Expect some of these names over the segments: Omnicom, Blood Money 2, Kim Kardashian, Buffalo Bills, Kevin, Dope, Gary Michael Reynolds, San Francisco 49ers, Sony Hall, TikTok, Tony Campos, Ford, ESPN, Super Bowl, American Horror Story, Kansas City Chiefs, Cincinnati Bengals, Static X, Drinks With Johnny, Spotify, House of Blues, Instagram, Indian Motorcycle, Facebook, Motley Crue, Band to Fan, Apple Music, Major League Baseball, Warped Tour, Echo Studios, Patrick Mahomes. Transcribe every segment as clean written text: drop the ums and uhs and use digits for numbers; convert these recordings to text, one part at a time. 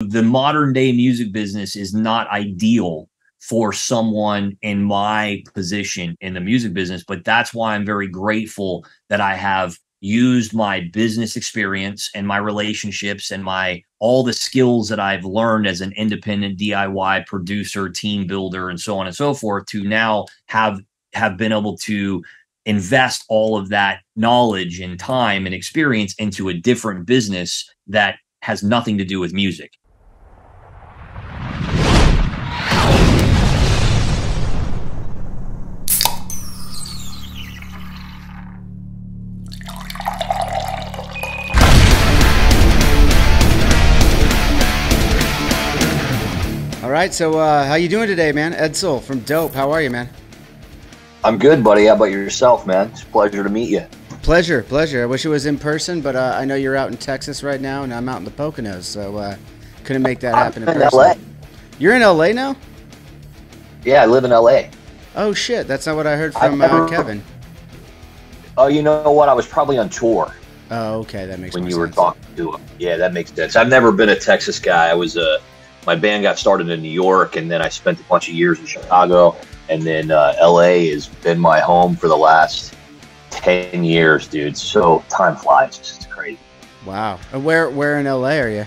The modern day music business is not ideal for someone in my position in the music business, but that's why I'm very grateful that I have used my business experience and my relationships and my all the skills that I've learned as an independent DIY producer, team builder, and so on and so forth to now have been able to invest all of that knowledge and time and experience into a different business that has nothing to do with music. All right, so how you doing today, man? Edsel from Dope, how are you, man? I'm good, buddy. How about yourself, man? It's a pleasure to meet you. Pleasure, pleasure. I wish it was in person, but I know you're out in Texas right now, and I'm out in the Poconos, so couldn't make that happen in person. LA. You're in LA now? Yeah, I live in LA. Oh shit, that's not what I heard from Kevin. Oh, you know what? I was probably on tour. Oh, okay, that makes sense. When you were talking to him, yeah, that makes sense. I've never been a Texas guy. I was a my band got started in New York, and then I spent a bunch of years in Chicago, and then LA has been my home for the last 10 years, dude. So time flies. It's crazy. Wow. And where in LA are you?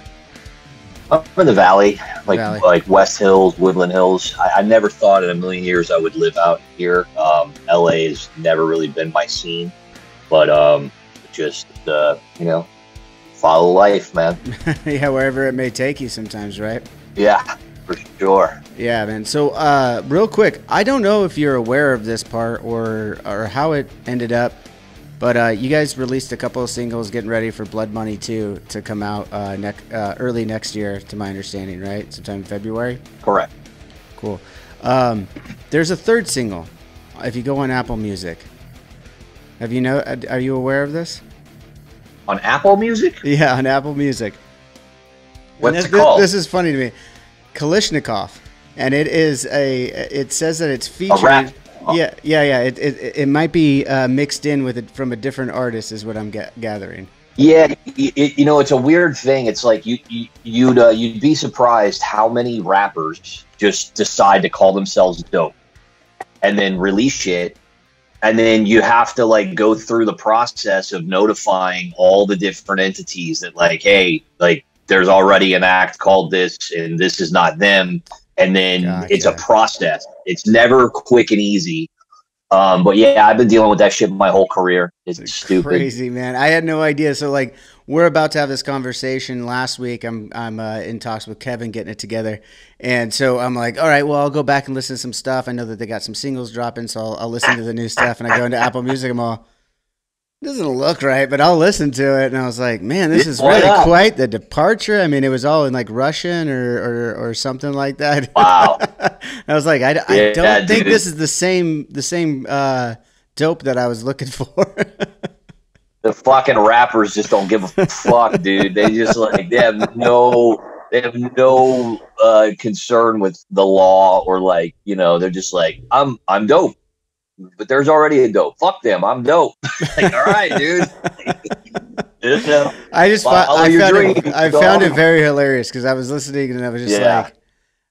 I'm in the Valley, like West Hills, Woodland Hills. I never thought in a million years I would live out here. LA has never really been my scene, but just, you know, follow life, man. Yeah, wherever it may take you sometimes, right? Yeah. For sure. Yeah, man. So real quick, I don't know if you're aware of this part or how it ended up, but you guys released a couple of singles getting ready for Blood Money 2 to come out early next year, to my understanding, right? Sometime in February? Correct. Cool. There's a third single, if you go on Apple Music. Are you aware of this? On Apple Music? Yeah, on Apple Music. What's it called? This is funny to me. Kalishnikov, and it is it says that it's featuring it might be mixed in with it from a different artist is what I'm gathering. Yeah, you know, it's a weird thing. It's like you'd be surprised how many rappers just decide to call themselves Dope and then release shit, and then you have to like go through the process of notifying all the different entities that like, hey, like there's already an act called this and this is not them. And then it's a process. It's never quick and easy. But yeah, I've been dealing with that shit my whole career. It's stupid. Crazy, man. I had no idea. So like we're about to have this conversation last week. I'm in talks with Kevin getting it together. And so I'm like, all right, well, I'll go back and listen to some stuff. I know that they got some singles dropping, so I'll listen to the new stuff. And I go into Apple Music. I'm all, doesn't look right, but I'll listen to it. And I was like, man, this is really quite the departure. I mean, it was all in like Russian or something like that. Wow. I was like, I don't think this is the same Dope that I was looking for. The fucking rappers just don't give a fuck, dude. They just like, they have no concern with the law or like, you know, they're just like, I'm Dope. But there's already a Dope. Fuck them. I'm Dope. Like, all right, dude. I just found it very hilarious because I was listening and I was just like,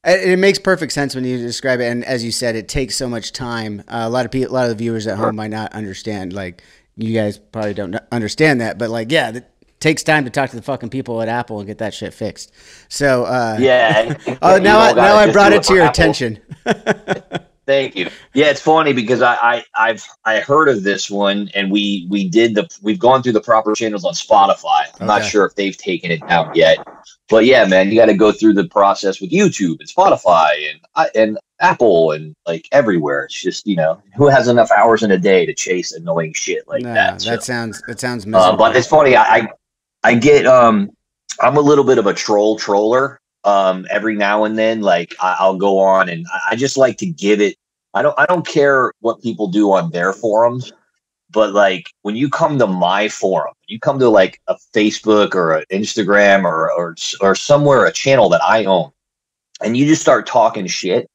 it makes perfect sense when you describe it. And as you said, it takes so much time. A lot of the viewers at home might not understand. Like, you guys probably don't understand that. But like, yeah, it takes time to talk to the fucking people at Apple and get that shit fixed. So yeah. Oh, now I brought it to your attention. Thank you. Yeah, it's funny because I heard of this one and we've gone through the proper channels on Spotify. I'm not sure if they've taken it out yet, but yeah, man, you got to go through the process with YouTube and Spotify and Apple and like everywhere. It's just, you know, who has enough hours in a day to chase annoying shit like that? So, that sounds miserable. But it's funny. I get I'm a little bit of a troller. Every now and then, like I'll go on and I just like to give it. I don't care what people do on their forums, but like when you come to my forum, you come to like a Facebook or an Instagram or somewhere, a channel that I own, and you just start talking shit.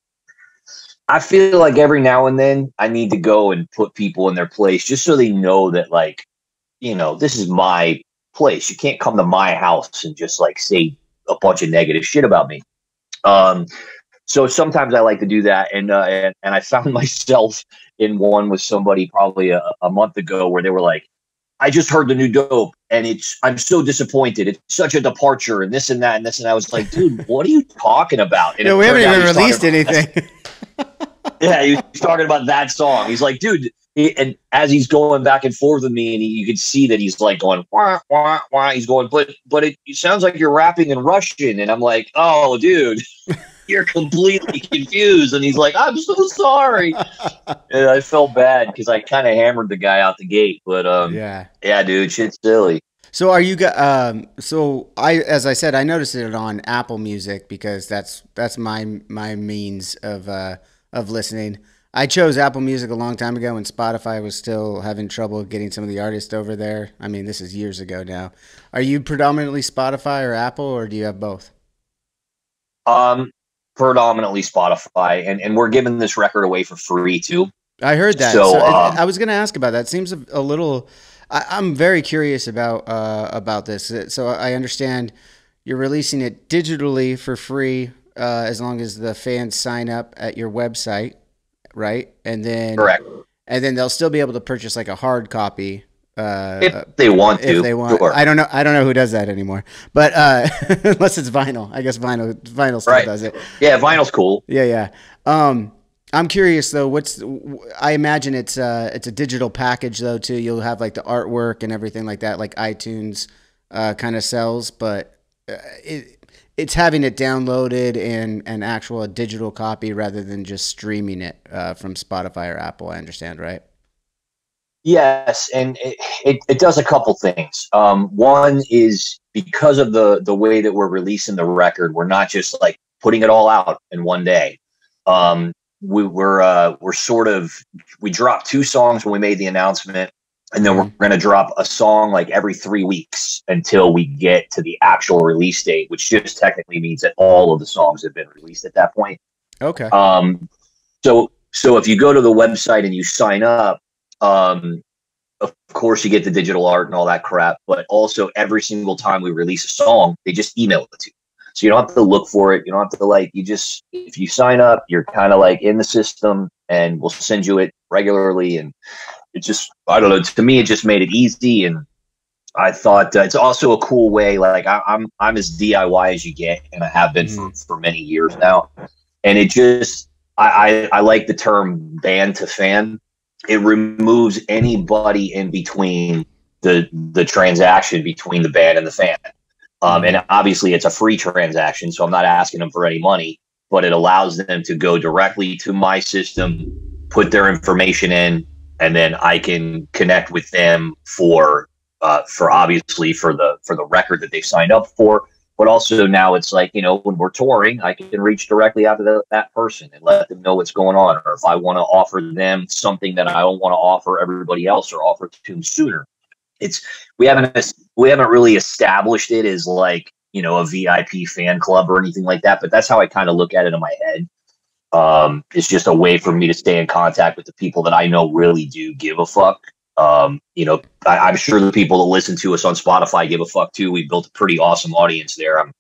I feel like every now and then I need to go and put people in their place just so they know that, like, you know, this is my place. You can't come to my house and just like say a bunch of negative shit about me. So sometimes I like to do that. And I found myself in one with somebody probably a month ago where they were like, I just heard the new Dope and I'm so disappointed. It's such a departure and this and that and this. And I was like, dude, what are you talking about? And yeah, we haven't even released anything. Yeah. He was talking about that song. He's like, dude. And as he's going back and forth with me, and you can see that he's like going, wah, wah, wah. He's going, but it sounds like you're rapping in Russian. And I'm like, oh, dude, you're completely confused. And he's like, I'm so sorry. And I felt bad because I kind of hammered the guy out the gate. But yeah, dude, shit's silly. So are you? So as I said, I noticed it on Apple Music because that's my means of listening. I chose Apple Music a long time ago when Spotify was still having trouble getting some of the artists over there. I mean, this is years ago now. Are you predominantly Spotify or Apple, or do you have both? Predominantly Spotify, and we're giving this record away for free too. I heard that. So I was going to ask about that. It seems a little. I'm very curious about this. So I understand you're releasing it digitally for free as long as the fans sign up at your website. Right. And then, correct. And then they'll still be able to purchase like a hard copy. If they want to, if they want. Sure. I don't know who does that anymore, but, unless it's vinyl, I guess vinyl still does it. Yeah. Vinyl's cool. Yeah. Yeah. I'm curious though. I imagine it's a digital package though, too. You'll have like the artwork and everything like that, like iTunes, kind of sells, but it's having it downloaded and an actual digital copy rather than just streaming it from Spotify or Apple, I understand, right? Yes, and it does a couple things. One is because of the way that we're releasing the record, we're not just like putting it all out in one day. We dropped two songs when we made the announcement. And then we're going to drop a song like every 3 weeks until we get to the actual release date, which just technically means that all of the songs have been released at that point. Okay. So if you go to the website and you sign up, of course you get the digital art and all that crap, but also every single time we release a song, they just email it to you. So you don't have to look for it. You don't have to if you sign up, you're kind of like in the system and we'll send you it regularly. And it just, I don't know, to me, it just made it easy. And I thought it's also a cool way. Like I'm as DIY as you get. And I have been for many years now. And it just, I like the term band to fan. It removes anybody in between the transaction between the band and the fan. And obviously it's a free transaction. So I'm not asking them for any money, but it allows them to go directly to my system, put their information in, and then I can connect with them for the record that they've signed up for. But also now it's like, you know, when we're touring, I can reach directly out to that person and let them know what's going on. Or if I want to offer them something that I don't want to offer everybody else or offer to them sooner. We haven't really established it as like, you know, a VIP fan club or anything like that. But that's how I kind of look at it in my head. It's just a way for me to stay in contact with the people that I know really do give a fuck. You know, I'm sure the people that listen to us on Spotify give a fuck too. We built a pretty awesome audience there. I'm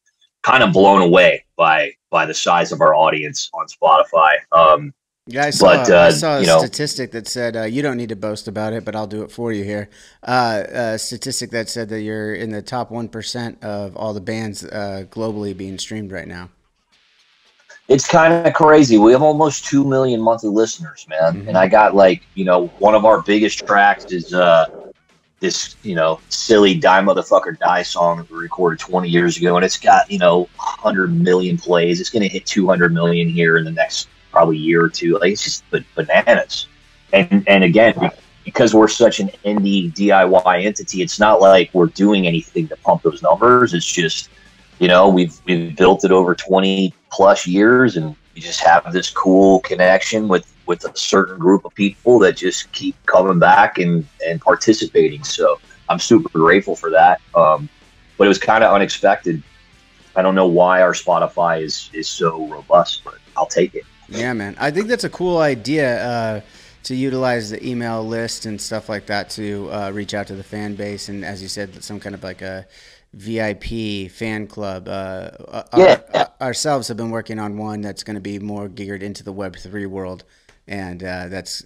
kind of blown away by the size of our audience on Spotify. Yeah, I saw a statistic that said you don't need to boast about it, but I'll do it for you here. A statistic that said that you're in the top 1% of all the bands globally being streamed right now. It's kind of crazy. We have almost 2 million monthly listeners, man. And I got like, you know, one of our biggest tracks is this, you know, silly Die Motherfucker Die song that we recorded 20 years ago. And it's got, you know, 100 million plays. It's going to hit 200 million here in the next probably year or two. Like, it's just bananas. And again, because we're such an indie DIY entity, it's not like we're doing anything to pump those numbers. It's just, you know, we've built it over 20 plus years, and you just have this cool connection with a certain group of people that just keep coming back and participating. So I'm super grateful for that. But it was kind of unexpected. I don't know why our Spotify is so robust, but I'll take it. Yeah, man. I think that's a cool idea to utilize the email list and stuff like that to reach out to the fan base. And as you said, some kind of like a VIP fan club. Ourselves have been working on one that's going to be more geared into the Web3 world. And it's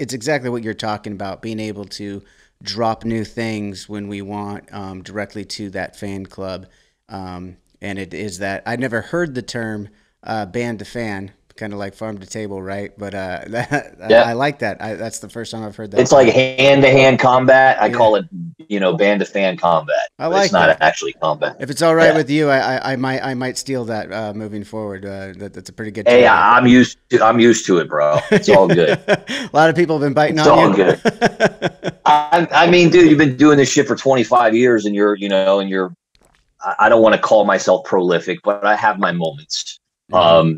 exactly what you're talking about, being able to drop new things when we want, directly to that fan club. And it is that I never heard the term band to fan, kind of like farm to table, right? But I like that. That's the first time I've heard that. It's like hand-to-hand combat. I call it, band to fan combat. I like it's not actually combat. If it's all right with you, I might steal that moving forward. That's a pretty good. Hey, I'm used to it, bro. It's all good. A lot of people have been biting on you. It's all good. I mean, dude, you've been doing this shit for 25 years, and you're. I don't want to call myself prolific, but I have my moments. What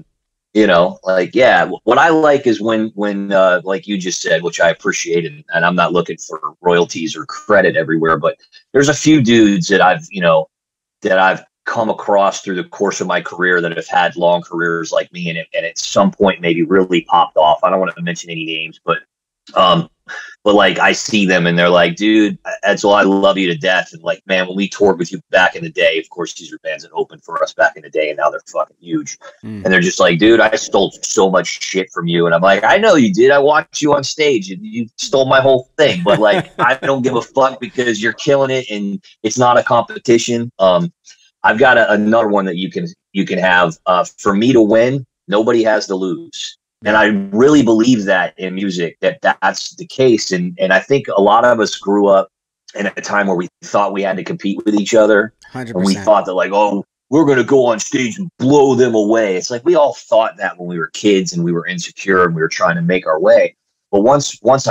I like is when like you just said, which I appreciate, and I'm not looking for royalties or credit everywhere, but there's a few dudes that I've come across through the course of my career that have had long careers like me, and at some point maybe really popped off. I don't want to mention any names, but like I see them and they're like, dude, Edsel, I love you to death. And like, man, when we toured with you back in the day, of course, these are bands that opened for us back in the day and now they're fucking huge. Mm. And they're just like, dude, I stole so much shit from you. And I'm like, I know you did. I watched you on stage and you stole my whole thing. But like, I don't give a fuck because you're killing it and it's not a competition. I've got another one that you can have for me to win. Nobody has to lose. And I really believe that in music, that's the case. And I think a lot of us grew up in a time where we thought we had to compete with each other. 100%. And we thought that like, oh, we're going to go on stage and blow them away. It's like we all thought that when we were kids and we were insecure and we were trying to make our way. But once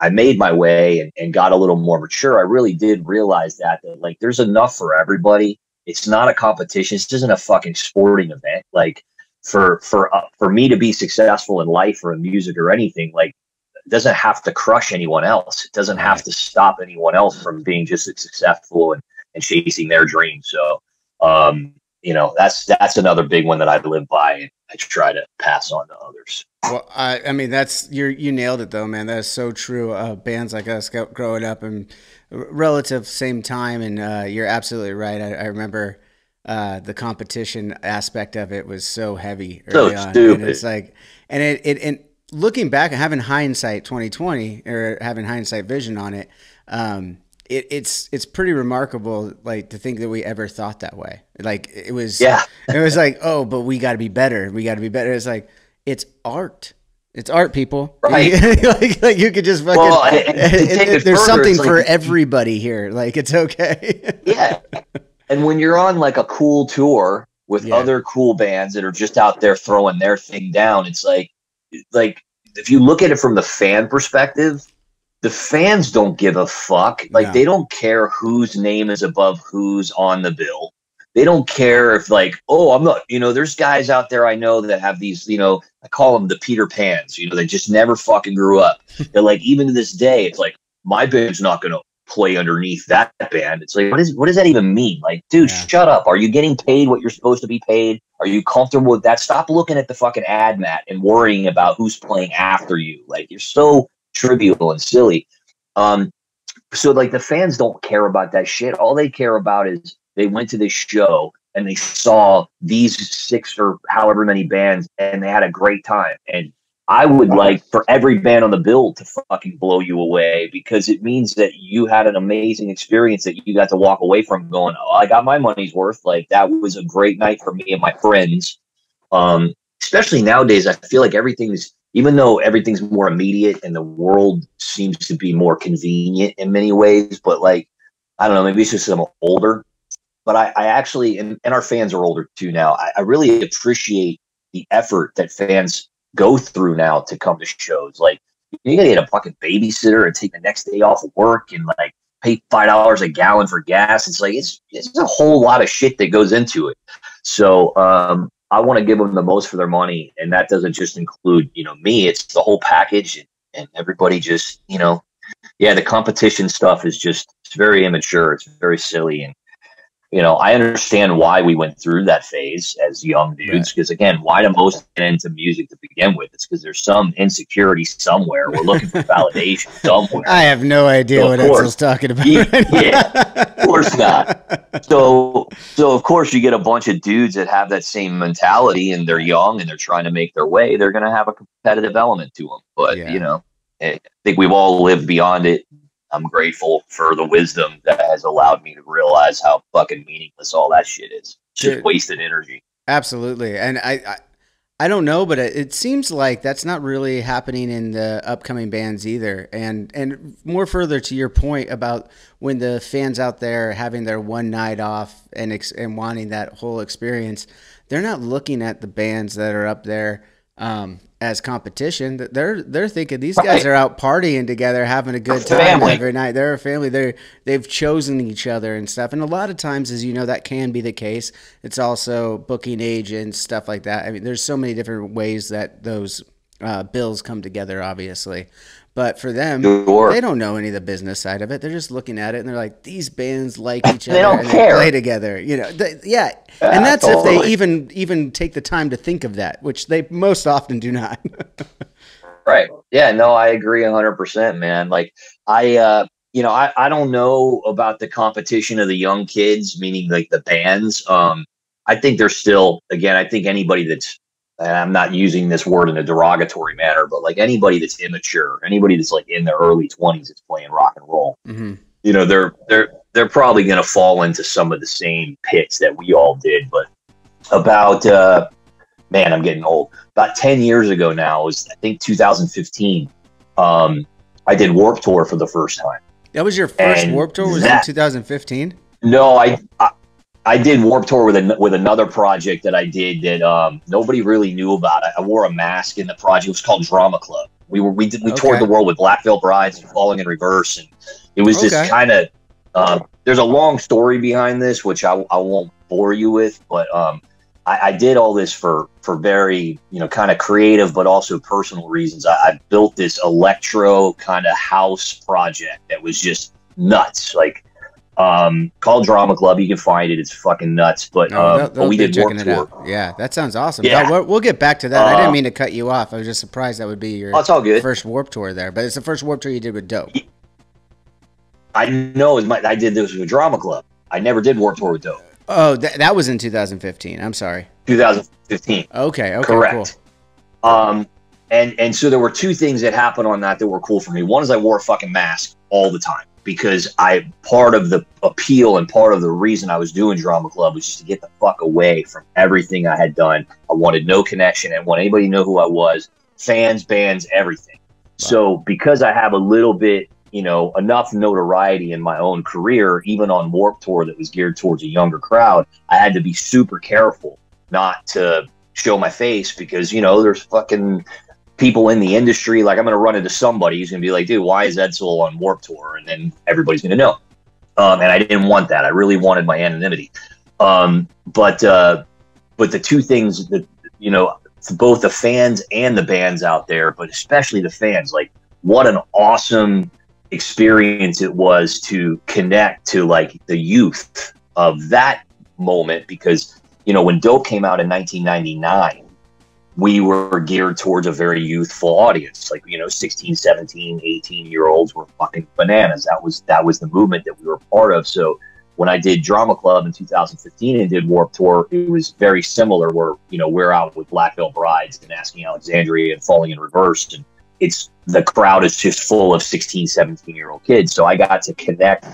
I made my way and got a little more mature, I really did realize that like there's enough for everybody. It's not a competition. This isn't a fucking sporting event. Like, for me to be successful in life or in music or anything, like, it doesn't have to crush anyone else. It doesn't have to stop anyone else from being just as successful and chasing their dreams. So, that's another big one that I live by and I try to pass on to others. Well, I mean, you nailed it though, man. That is so true. Bands like us growing up in relative same time. And, you're absolutely right. I remember, the competition aspect of it was so heavy early on. Stupid. And it's like, and it looking back and having hindsight 2020 or having hindsight vision on it, it's pretty remarkable, like, to think that we ever thought that way. Like, it was like, oh, but we got to be better. We got to be better. It's like, it's art. It's art, people. Right. like you could just fucking. Well, there's something for everybody here. Like, it's okay. Yeah. And when you're on like a cool tour with other cool bands that are just out there throwing their thing down, it's like if you look at it from the fan perspective, the fans don't give a fuck. Like, they don't care whose name is above who's on the bill. They don't care if like, oh, I'm not, there's guys out there I know that have these, I call them the Peter Pans, they just never fucking grew up. They're like, even to this day, it's like, my band's not going to play underneath that band. It's like, what does that even mean? Like, dude, shut up. Are you getting paid what you're supposed to be paid? Are you comfortable with that? Stop looking at the fucking ad mat and worrying about who's playing after you. Like, you're so trivial and silly. So like, the fans don't care about that shit. All they care about is they went to this show and they saw these 6 or however many bands and they had a great time. And I would like for every band on the bill to fucking blow you away, because it means that you had an amazing experience that you got to walk away from going, oh, I got my money's worth. Like, that was a great night for me and my friends. Especially nowadays, I feel like even though everything's more immediate and the world seems to be more convenient in many ways, but like, I don't know, maybe it's just I'm older, but I actually, and our fans are older too now. I really appreciate the effort that fans go through now to come to shows. Like, you gotta get a fucking babysitter and take the next day off of work and like pay $5 a gallon for gas. It's like, it's a whole lot of shit that goes into it. So I want to give them the most for their money, and that doesn't just include me. It's the whole package, and everybody just the competition stuff is just, it's very immature, it's very silly, and you know, I understand why we went through that phase as young dudes. Because again, why do most get into music to begin with? It's because there's some insecurity somewhere. We're looking for validation somewhere. I have no idea what Edsel's talking about. Yeah, right now. Yeah, of course not. So of course you get a bunch of dudes that have that same mentality, and they're young and they're trying to make their way. They're going to have a competitive element to them. But you know, I think we've all lived beyond it. I'm grateful for the wisdom that has allowed me to realize how fucking meaningless all that shit is. It's just wasted energy. Absolutely. And I don't know, but it seems like that's not really happening in the upcoming bands either. And more further to your point about when the fans out there having their one night off and wanting that whole experience, they're not looking at the bands that are up there as competition. They're thinking these guys are out partying together, having a good time every night. They're a family. They've chosen each other and stuff. And a lot of times, as you know, that can be the case. It's also booking agents, stuff like that. I mean, there's so many different ways that those bills come together, obviously. But for them, they don't know any of the business side of it. They're just looking at it, and they're like, these bands like each other. They don't care. They play together, you know. And that's totally. If they even take the time to think of that, which they most often do not. Right. Yeah. No, I agree 100%, man. Like I don't know about the competition of the young kids, meaning like the bands. I think they're still, again, I think anybody that's, and I'm not using this word in a derogatory manner, but like anybody that's immature, anybody that's like in their early 20s that's playing rock and roll, you know, they're probably going to fall into some of the same pits that we all did. But about, man, I'm getting old. About 10 years ago now, it was, I think, 2015, I did Warped Tour for the first time. That was your first Warped Tour? Was that in 2015? No, I did Warped Tour with another project that I did that nobody really knew about. I wore a mask in the project. It was called Drama Club. We toured the world with Black Veil Brides and Falling in Reverse, and it was just kind of. There's a long story behind this, which I won't bore you with, but I did all this for very, you know, kind of creative but also personal reasons. I built this electro kind of house project that was just nuts, like. Called Drama Club. You can find it. It's fucking nuts. But, but we did Warped Tour. Yeah, that sounds awesome. Yeah. No, we'll get back to that. I didn't mean to cut you off. I was just surprised that would be your first Warped Tour there. But it's the first Warped Tour you did with Dope. I know. I did this with Drama Club. I never did Warped Tour with Dope. Oh, that was in 2015. I'm sorry. 2015. Okay. Correct. Cool. And so there were two things that happened on that were cool for me. One is I wore a fucking mask all the time. Because part of the appeal and part of the reason I was doing Drama Club was just to get the fuck away from everything I had done. I wanted no connection. I didn't want anybody to know who I was. Fans, bands, everything. Wow. So because I have a little bit, you know, enough notoriety in my own career, even on Warped Tour that was geared towards a younger crowd, I had to be super careful not to show my face because, you know, there's fucking people in the industry, like I'm going to run into somebody who's going to be like, dude, why is Edsel on Warped Tour? And then everybody's going to know. And I didn't want that. I really wanted my anonymity. But the two things that, you know, both the fans and the bands out there, but especially the fans, like what an awesome experience it was to connect to like the youth of that moment. Because, you know, when Dope came out in 1999, we were geared towards a very youthful audience. Like, you know, 16, 17, 18-year-olds were fucking bananas. That was the movement that we were part of. So when I did Drama Club in 2015 and did Warped Tour, it was very similar where, you know, we're out with Black Veil Brides and Asking Alexandria and Falling in Reverse. And it's the crowd is just full of 16, 17-year-old kids. So I got to connect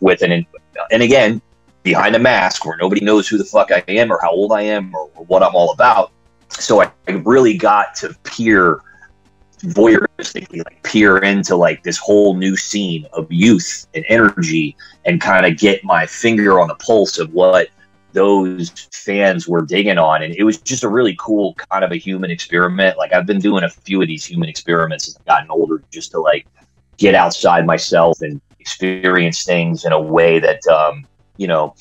with and again, behind a mask where nobody knows who the fuck I am or how old I am or what I'm all about. So I really got to voyeuristically peer into like this whole new scene of youth and energy and kind of get my finger on the pulse of what those fans were digging on. And it was just a really cool kind of a human experiment. Like I've been doing a few of these human experiments as I've gotten older just to like get outside myself and experience things in a way that, you know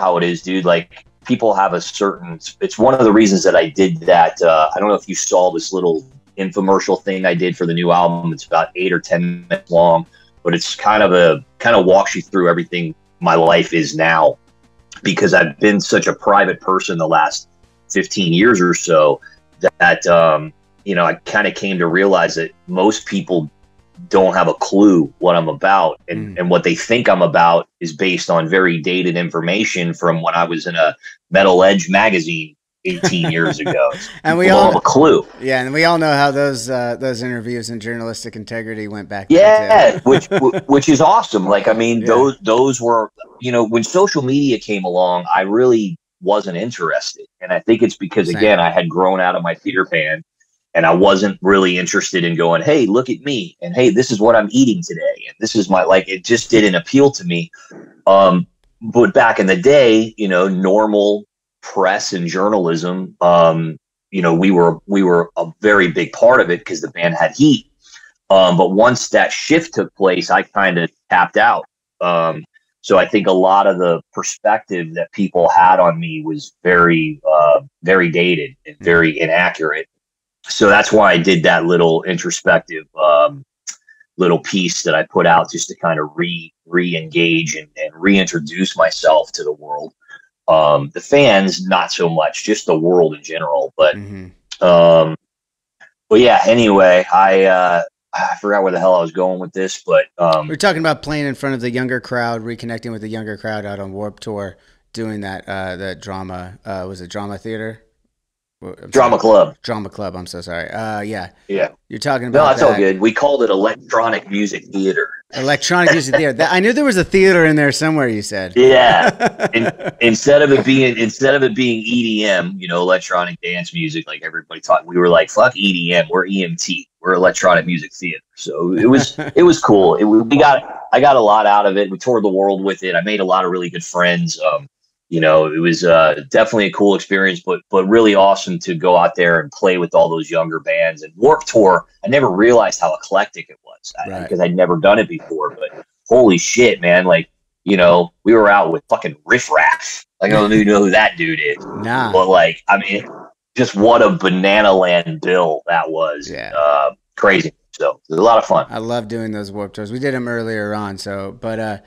how it is, dude, like, people have a certain, it's one of the reasons that I did that. I don't know if you saw this little infomercial thing I did for the new album. It's about 8 or 10 minutes long, but it's kind of walks you through everything my life is now because I've been such a private person the last 15 years or so that, you know, I kind of came to realize that most people don't have a clue what I'm about, and what they think I'm about is based on very dated information from when I was in a Metal Edge magazine 18 years ago. And we all have a clue. Yeah. And we all know how those interviews and journalistic integrity went back. Yeah. which is awesome. Like, I mean, those were, you know, when social media came along, I really wasn't interested. And I think it's because, again, I had grown out of my Peter Pan and I wasn't really interested in going, hey, look at me. And hey, this is what I'm eating today. And this is my, like, it just didn't appeal to me. But back in the day, you know, normal press and journalism, you know, we were a very big part of it because the band had heat. But once that shift took place, I kind of tapped out. So I think a lot of the perspective that people had on me was very, very dated and very inaccurate. So that's why I did that little introspective, little piece that I put out just to kind of re-engage and reintroduce myself to the world. The fans, not so much, just the world in general. But, but yeah, anyway, I forgot where the hell I was going with this, but, we're talking about playing in front of the younger crowd, reconnecting with the younger crowd out on Warped Tour, doing that, that drama, was it Drama Theater? Drama Club. I'm so sorry. Yeah. Yeah. You're talking about No, it's all good. We called it Electronic Music Theater. Electronic Music Theater. I knew there was a theater in there somewhere, you said. Yeah. Instead of it being EDM, you know, electronic dance music, like everybody taught, we were like, fuck EDM. We're EMT. We're Electronic Music Theater. So it was cool. I got a lot out of it. We toured the world with it. I made a lot of really good friends. You know, it was definitely a cool experience, but really awesome to go out there and play with all those younger bands. And Warped Tour, I never realized how eclectic it was because I'd never done it before. But holy shit, man! Like, you know, we were out with fucking Riff Raff. Like, I don't even know who that dude is. Nah. But like, I mean, just what a banana land bill that was. Yeah. Crazy. So it was a lot of fun. I love doing those Warped Tours. We did them earlier on. So, but.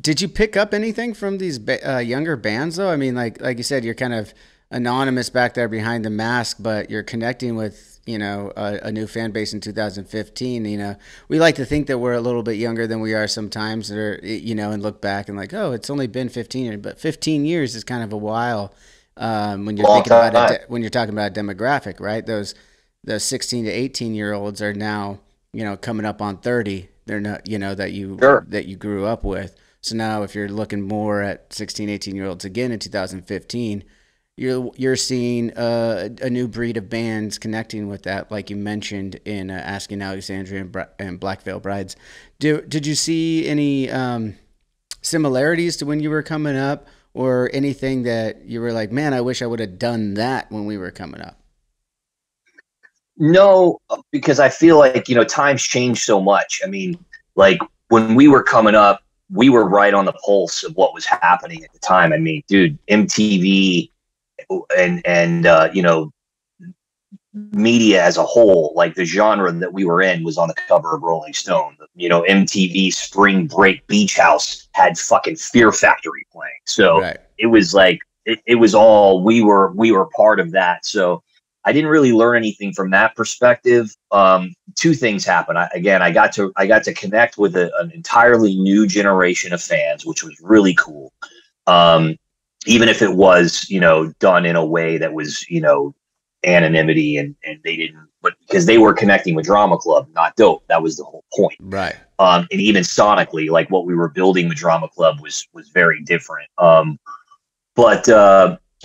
Did you pick up anything from these younger bands though? I mean, like you said, you're kind of anonymous back there behind the mask, but you're connecting with, you know, a new fan base in 2015. You know, we like to think that we're a little bit younger than we are sometimes, or, you know, and look back and like, oh, it's only been 15 years, but 15 years is kind of a while when you're thinking about it, when you're talking about a demographic, right? Those 16 to 18 year olds are now, you know, coming up on 30. They're not, you know, that you grew up with. So now if you're looking more at 16, 18 year olds again in 2015, you're seeing a new breed of bands connecting with that. Like you mentioned in Asking Alexandria and Black Veil Brides. Did you see any similarities to when you were coming up, or anything that you were like, man, I wish I would have done that when we were coming up? No, because I feel like, you know, times change so much. I mean, like when we were coming up, we were right on the pulse of what was happening at the time. I mean, dude, MTV and you know, media as a whole, like the genre that we were in was on the cover of Rolling Stone. You know, MTV Spring Break Beach House had fucking Fear Factory playing. So it was like, it was all, we were part of that. So I didn't really learn anything from that perspective. Two things happened. I got to connect with an entirely new generation of fans, which was really cool. Even if it was, you know, done in a way that was, you know, anonymity and they didn't, but because they were connecting with Drama Club, not Dope. That was the whole point. Right. And even sonically, like what we were building with Drama Club was very different.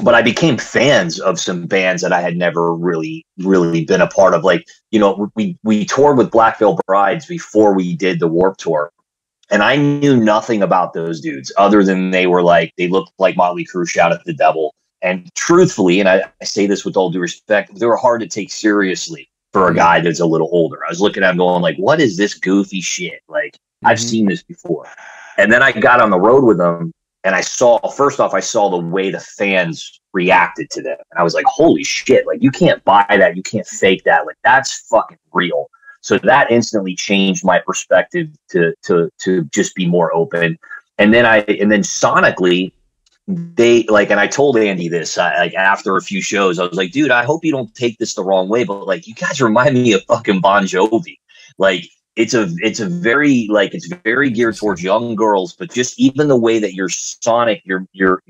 But I became fans of some bands that I had never really been a part of. Like, you know, we toured with Black Veil Brides before we did the Warped Tour. And I knew nothing about those dudes other than they were like, they looked like Motley Crue, Shout at the Devil. And truthfully, and I say this with all due respect, they were hard to take seriously for a guy that's a little older. I was looking at him going like, what is this goofy shit? Like, I've seen this before. And then I got on the road with them. And I saw, first off, I saw the way the fans reacted to them. And I was like, holy shit, like, you can't buy that. You can't fake that. Like, that's fucking real. So that instantly changed my perspective to just be more open. And then sonically, they like, and I told Andy this, like after a few shows, I was like, dude, I hope you don't take this the wrong way, but like, you guys remind me of fucking Bon Jovi. Like it's a very, like, it's very geared towards young girls, but just even the way that your sonic, your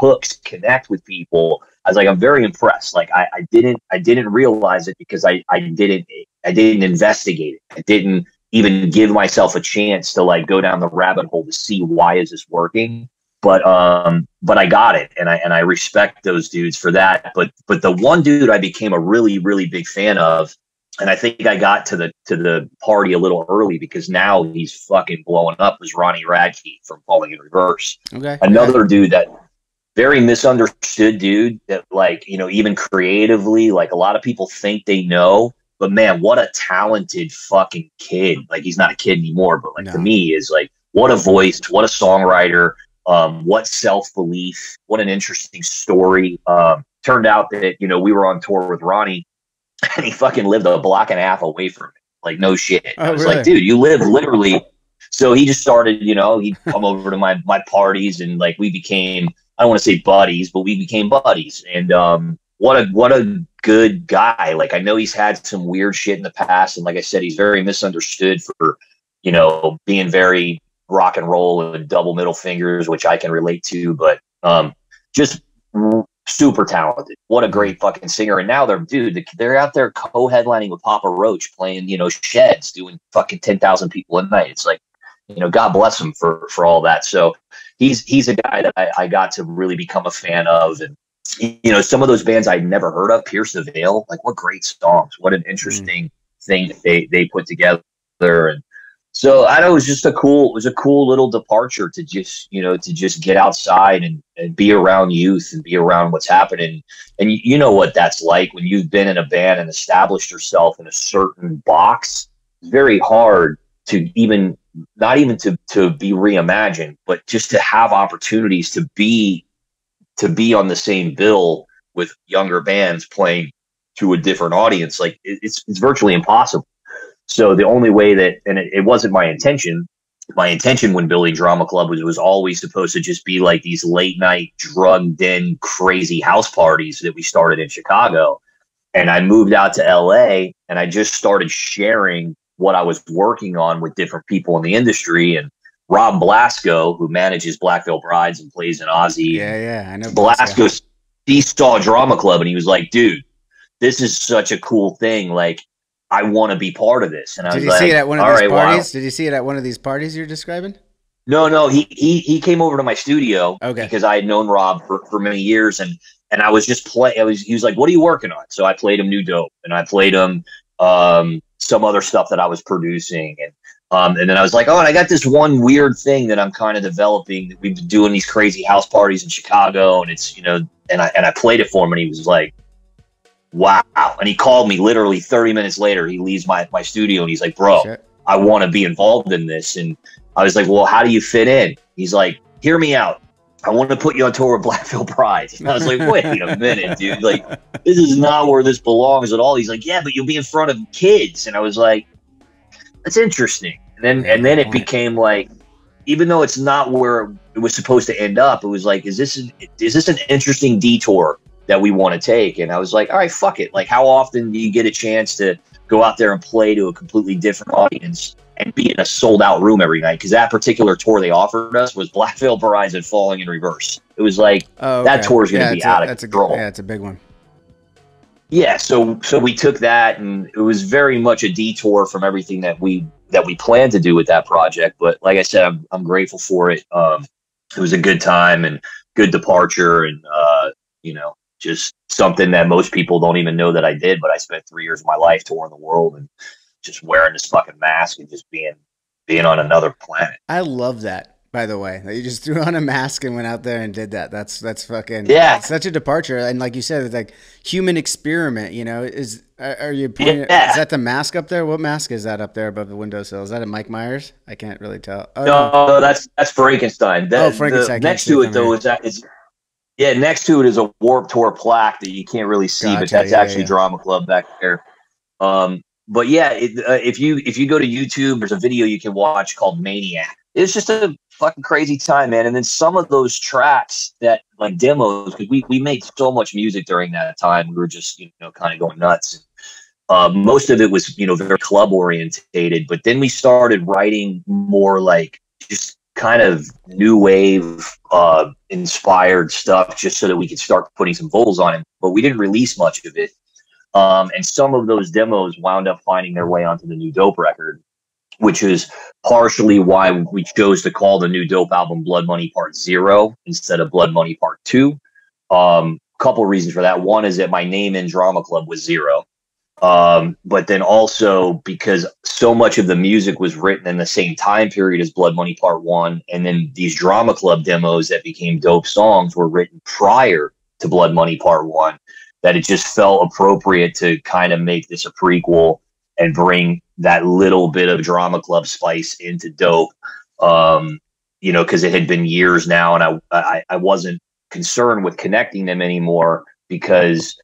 hooks connect with people. I was like, I'm very impressed. Like I didn't realize it because I didn't investigate it. I didn't even give myself a chance to like go down the rabbit hole to see why is this working. But I got it, and I respect those dudes for that. But the one dude I became a really, really big fan of, and I think I got to the party a little early because now he's fucking blowing up, was Ronnie Radke from Falling in Reverse. Okay. Another dude that very misunderstood dude that, like, you know, even creatively, like a lot of people think they know, but man, what a talented fucking kid. Like he's not a kid anymore, but like to me is like, what a voice, what a songwriter. What self-belief, what an interesting story. Turned out that, you know, we were on tour with Ronnie and he fucking lived a block and a half away from me. Like, no shit. Oh, I was really? Like, dude, you live literally. So he just started, you know, he'd come over to my parties and like, we became, I don't want to say buddies, but we became buddies. And, what a good guy. Like, I know he's had some weird shit in the past. And like I said, he's very misunderstood for, you know, being very rock and roll and double middle fingers, which I can relate to, but just super talented. What a great fucking singer. And now they're out there co-headlining with Papa Roach, playing, you know, sheds, doing fucking 10,000 people a night. It's like, you know, God bless him for all that. So he's a guy that I got to really become a fan of. And, you know, some of those bands I'd never heard of, Pierce the Veil, like what great songs, what an interesting thing that they put together. And so I know it was a cool little departure to just, you know, to just get outside and be around youth and be around what's happening. And you know what that's like when you've been in a band and established yourself in a certain box. It's very hard to even, not even to be reimagined, but just to have opportunities to be on the same bill with younger bands playing to a different audience. Like it's virtually impossible. So the only way that, and it wasn't my intention when building Drama Club was always supposed to just be like these late night drugged in crazy house parties that we started in Chicago. And I moved out to LA and I just started sharing what I was working on with different people in the industry. And Rob Blasco, who manages Black Veil Brides and plays in Ozzy. Yeah. I know Blasco. He saw Drama Club and he was like, dude, this is such a cool thing. Like, I want to be part of this. And I was like, did you see it at one of these parties? Did you see it at one of these parties you're describing? No. He came over to my studio because I had known Rob for many years, and I was just he was like, what are you working on? So I played him New Dope and I played him some other stuff that I was producing, and then I was like, oh, and I got this one weird thing that I'm kind of developing that we've been doing these crazy house parties in Chicago, and it's, you know, and I played it for him and he was like, wow. And he called me literally 30 minutes later. He leaves my studio and he's like, bro, shit, I want to be involved in this. And I was like, well, how do you fit in? He's like, hear me out. I want to put you on tour with Black Veil Brides. And I was like, wait a minute, dude. Like, this is not where this belongs at all. He's like, yeah, but you'll be in front of kids. And I was like, that's interesting. And then it became like, even though it's not where it was supposed to end up, it was like, is this an interesting detour that we want to take? And I was like, all right, fuck it. Like, how often do you get a chance to go out there and play to a completely different audience and be in a sold out room every night? Because that particular tour they offered us was Black Veil Brides and Falling in Reverse. It was like, that tour is going to be out of control. Yeah, it's a big one. Yeah, so we took that, and it was very much a detour from everything that we planned to do with that project. But like I said, I'm grateful for it. It was a good time and good departure, and you know, just something that most people don't even know that I did, but I spent 3 years of my life touring the world and just wearing this fucking mask and just being on another planet. I love that, by the way, that you just threw on a mask and went out there and did that. That's fucking, yeah, it's such a departure. And like you said, it's like human experiment, you know, are you pointing, is that the mask up there? What mask is that up there above the windowsill? Is that a Mike Myers? I can't really tell. Oh, no, that's Frankenstein. Frankenstein. Next to it though, yeah, next to it is a Warped Tour plaque that you can't really see, but that's actually Drama Club back there. But yeah, if you go to YouTube, there's a video you can watch called Maniac. It's just a fucking crazy time, man. And then some of those tracks that like demos, because we made so much music during that time. We were just, you know, kind of going nuts. Most of it was, you know, very club orientated, but then we started writing more like just kind of new wave inspired stuff just so that we could start putting some vocals on it. But we didn't release much of it. And some of those demos wound up finding their way onto the new Dope record, which is partially why we chose to call the new Dope album Blood Money Part Zero instead of Blood Money Part Two. Couple reasons for that. One is that my name in Drama Club was Zero. But then also because so much of the music was written in the same time period as Blood Money Part One. And then these Drama Club demos that became Dope songs were written prior to Blood Money Part One, that it just felt appropriate to kind of make this a prequel and bring that little bit of Drama Club spice into Dope, you know, because it had been years now, and I wasn't concerned with connecting them anymore because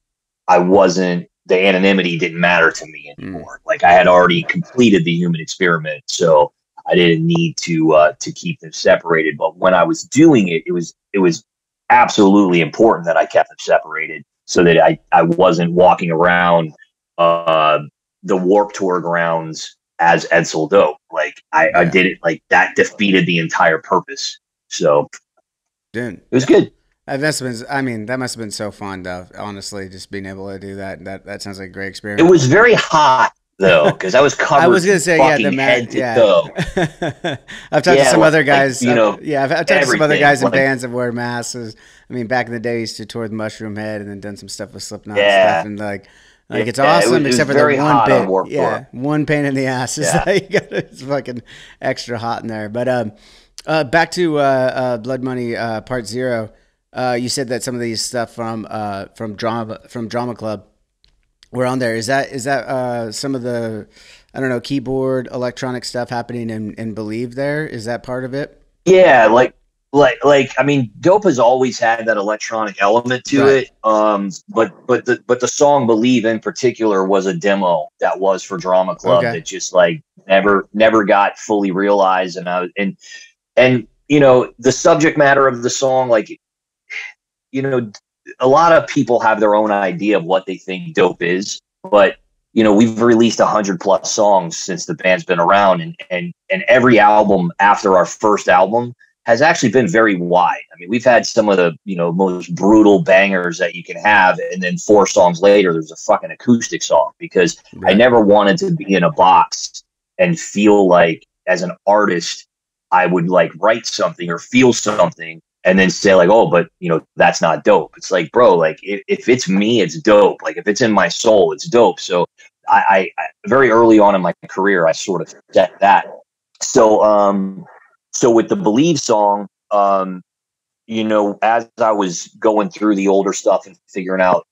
I wasn't, the anonymity didn't matter to me anymore. Like I had already completed the human experiment, so I didn't need to keep them separated. But when I was doing it, it was absolutely important that I kept them separated, so that I wasn't walking around the Warped Tour grounds as Edsel Dope. Like I did it, like that defeated the entire purpose. So dude, it was good. That must have been, I mean, that must have been so fun though, honestly, just being able to do that. That sounds like a great experience. It was very hot though, because I was covered. I was gonna say, yeah, the man, yeah. I've talked to some other guys, you know. Yeah, I've talked to some other guys in bands that wear masks. I mean, back in the day, I used to tour with Mushroom Head and then done some stuff with Slipknot and stuff, and like it's awesome, except for the one bit, one pain in the ass. It's like it's fucking extra hot in there. But back to Blood Money Part Zero. You said that some of these stuff from Drama Club. We're on there. Is that some of the, I don't know, keyboard electronic stuff happening in Believe there? Is that part of it? Yeah, like I mean, Dope has always had that electronic element to it. But the song Believe in particular was a demo that was for Drama Club that just like never got fully realized. And I you know, the subject matter of the song, like, you know, a lot of people have their own idea of what they think Dope is, but you know, we've released 100+ songs since the band's been around, and every album after our first album has actually been very wide. I mean, we've had some of the, you know, most brutal bangers that you can have, and then 4 songs later there's a fucking acoustic song, because I never wanted to be in a box and feel like as an artist I would like write something or feel something and then say like, oh, but you know, that's not Dope. It's like, bro, like if it's me, it's Dope. Like if it's in my soul, it's Dope. So I very early on in my career, I sort of set that. So, so with the Believe song, you know, as I was going through the older stuff and figuring out,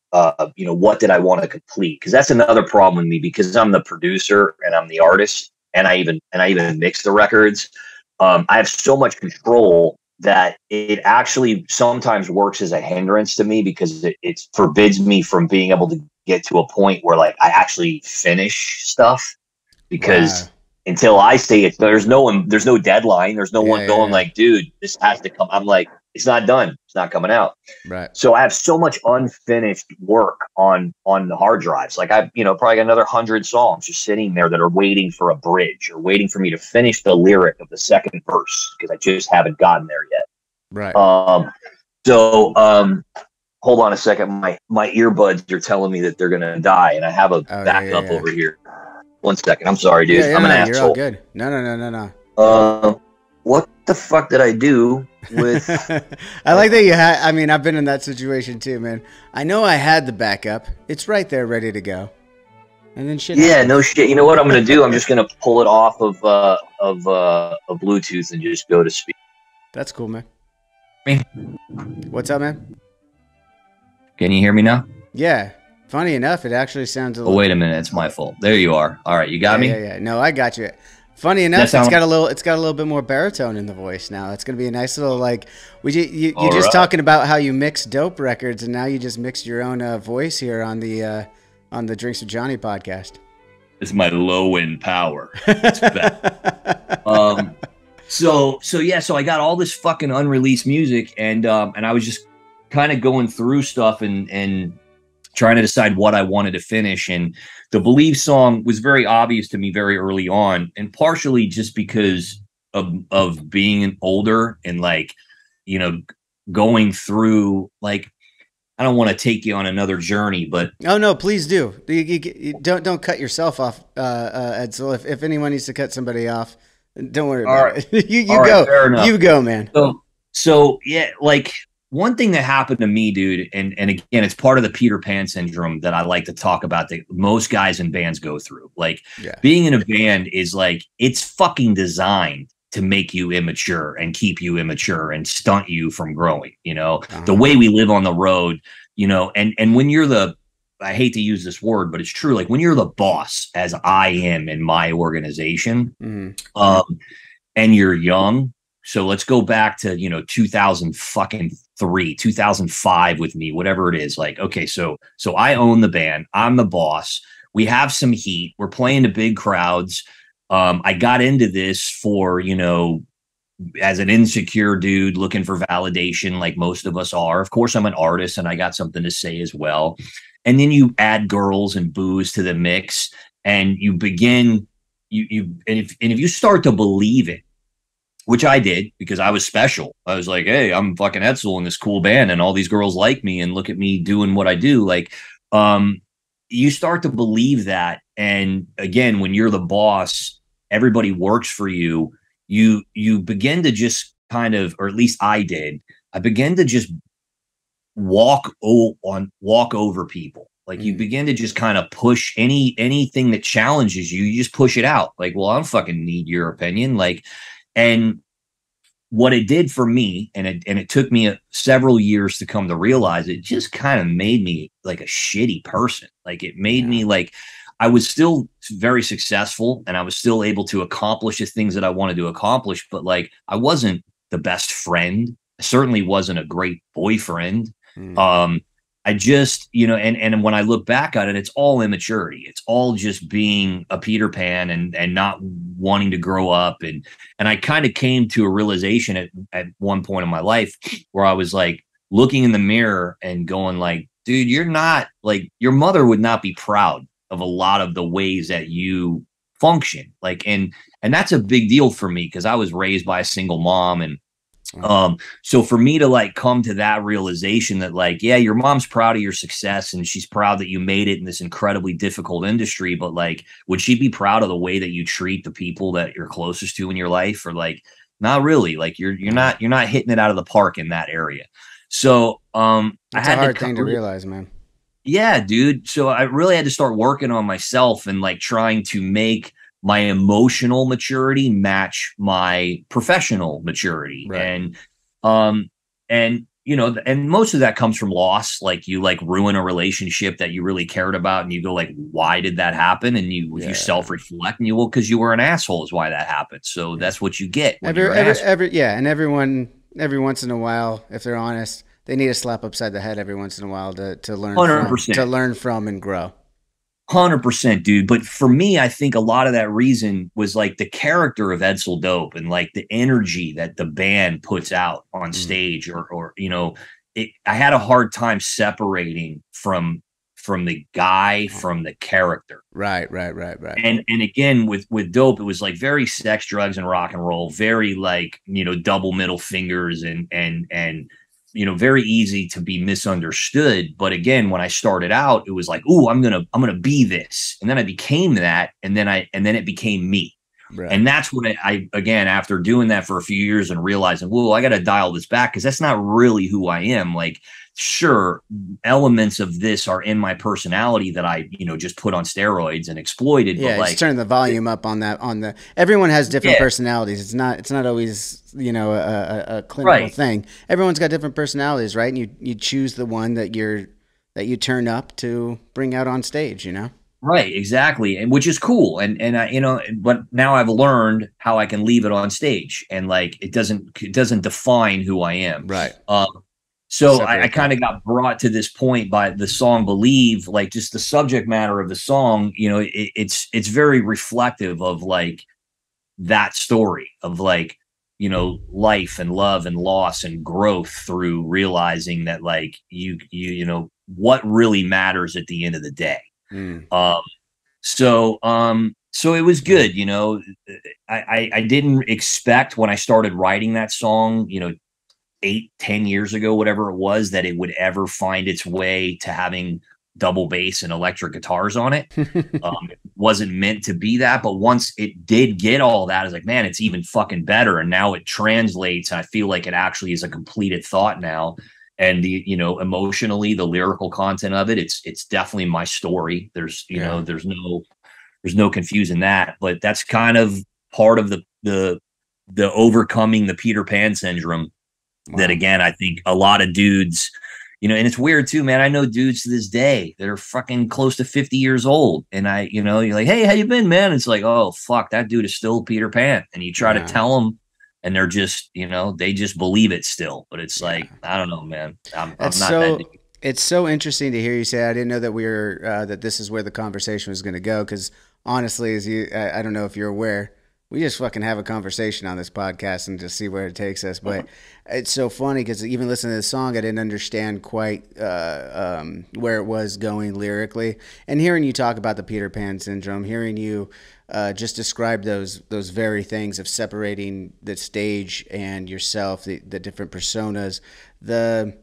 you know, what did I want to complete? Cause that's another problem with me, because I'm the producer and I'm the artist, and I even mix the records. I have so much control that it actually sometimes works as a hindrance to me, because it forbids me from being able to get to a point where like I actually finish stuff, because until I say it, there's no deadline. There's no one going like, dude, this has to come. I'm like, it's not done. It's not coming out. Right. So I have so much unfinished work on the hard drives. Like I've, you know, probably got another 100 songs just sitting there that are waiting for a bridge or waiting for me to finish the lyric of the second verse, because I just haven't gotten there yet. Right. So hold on a second. My earbuds are telling me that they're gonna die, and I have a backup over here. One second. I'm sorry, dude. I'm an asshole. You're all good. No. What the fuck did I do with? I like that you had, I mean, I've been in that situation too, man. I know I had the backup. It's right there, ready to go. And then shit. Yeah, no shit. You know what I'm going to do? I'm just going to pull it off of Bluetooth and just go to speak. That's cool, man. What's up, man? Can you hear me now? Yeah. Funny enough, it actually sounds a little. Oh, wait a minute. It's my fault. There you are. All right. You got me? Yeah. No, I got you. Funny enough, it's got a little bit more baritone in the voice now. It's gonna be a nice little like. You're just talking about how you mix Dope records, and now you just mixed your own voice here on the Drinks with Johnny podcast. It's my low end power. It's So I got all this fucking unreleased music, and I was just kind of going through stuff and trying to decide what I wanted to finish. And the Believe song was very obvious to me very early on, and partially just because of being older and, like, you know, going through, like, I don't want to take you on another journey, but oh no, please do. Don't cut yourself off, Edsel. If anyone needs to cut somebody off, don't worry about it. You go, man. So yeah, like, one thing that happened to me, dude, and again, it's part of the Peter Pan syndrome that I like to talk about that most guys in bands go through. Like, being in a band is like, it's fucking designed to make you immature and keep you immature and stunt you from growing, you know, the way we live on the road, you know, and when you're the, I hate to use this word, but it's true. Like, when you're the boss, as I am in my organization, and you're young. So let's go back to, you know, 2005 with me, whatever it is. Like, okay, so I own the band. I'm the boss. We have some heat. We're playing to big crowds. I got into this for, you know, as an insecure dude looking for validation, like most of us are. Of course, I'm an artist and I got something to say as well. And then you add girls and booze to the mix, and you begin, and if you start to believe it, which I did, because I was special. I was like, hey, I'm fucking Edsel in this cool band, and all these girls like me, and look at me doing what I do. Like, you start to believe that. And again, when you're the boss, everybody works for you. You begin to just kind of, or at least I did, I began to just walk over people. Like, you begin to just kind of push anything that challenges you. You just push it out. Like, well, I don't fucking need your opinion. Like, and what it did for me, and it took me several years to come to realize, it just kind of made me like a shitty person. Like, it made me like, I was still very successful and I was still able to accomplish the things that I wanted to accomplish, but, like, I wasn't the best friend. I certainly wasn't a great boyfriend. I just, you know, and when I look back at it, it's all immaturity. It's all just being a Peter Pan and not wanting to grow up. And I kind of came to a realization at one point in my life where I was, like, looking in the mirror and going, like, dude, you're not, like, your mother would not be proud of a lot of the ways that you function. Like, and that's a big deal for me, because I was raised by a single mom, and so for me to, like, come to that realization that, like, yeah, your mom's proud of your success and she's proud that you made it in this incredibly difficult industry, but, like, would she be proud of the way that you treat the people that you're closest to in your life? Or, like, not really. Like, you're not hitting it out of the park in that area. So that's a hard thing to realize, man. Yeah, dude. So I really had to start working on myself and, like, trying to make my emotional maturity match my professional maturity. Right. And, you know, and most of that comes from loss. Like, you, like, ruin a relationship that you really cared about, and you go, like, why did that happen? And you self-reflect, and you will, because you were an asshole is why that happened. So that's what you get. And every once in a while, if they're honest, they need a slap upside the head every once in a while to learn 100%. To learn from and grow. 100%, dude. But for me, I think a lot of that reason was, like, the character of Edsel Dope and, like, the energy that the band puts out on stage, or you know, I had a hard time separating from the guy from the character. Right. And again, with Dope, it was, like, very sex, drugs, and rock and roll. Very, like, you know, double middle fingers and you know, very easy to be misunderstood. But again, when I started out, it was like, oh, I'm gonna be this, and then I became that, and then it became me. Right. And that's what I again, after doing that for a few years and realizing, whoa, I gotta dial this back, because that's not really who I am. Like, sure, elements of this are in my personality that I, you know, just put on steroids and exploited. Yeah, but, like, just turn the volume up on that. On the everyone has different personalities. It's not always, you know, a clinical thing. Everyone's got different personalities, right? And you choose the one that you turn up to bring out on stage, you know. Right, exactly, and which is cool, and I, you know, but now I've learned how I can leave it on stage, and, like, it doesn't define who I am. Right. So I kind of got brought to this point by the song Believe. Like, just the subject matter of the song, you know, it's very reflective of, like, that story of, like, you know, life and love and loss and growth through realizing that, like, you know, what really matters at the end of the day. So it was good. You know, I didn't expect when I started writing that song, you know, 8-10 years ago, whatever it was, that it would ever find its way to having double bass and electric guitars on it. It wasn't meant to be that, but once it did get all that, I was like, man, it's even fucking better. And now it translates. I feel like it actually is a completed thought now. And the, you know, emotionally, the lyrical content of it, it's definitely my story. There's, you know, there's no confusing that, but that's kind of part of the overcoming the Peter Pan syndrome. Wow. That, again, I think a lot of dudes, you know, and it's weird too, man. I know dudes to this day that are fucking close to 50 years old. And I, you know, you're like, hey, how you been, man? It's like, oh, fuck, that dude is still Peter Pan. And you try to tell them, and they're just, you know, they just believe it still. But it's like, I don't know, man. I'm not that dude. It's so interesting to hear you say, I didn't know that we were, that this is where the conversation was going to go. Cause honestly, as you, I don't know if you're aware, we just fucking have a conversation on this podcast and just see where it takes us. But it's so funny because even listening to the song, I didn't understand quite where it was going lyrically. And hearing you talk about the Peter Pan syndrome, hearing you just describe those very things of separating the stage and yourself, the different personas, the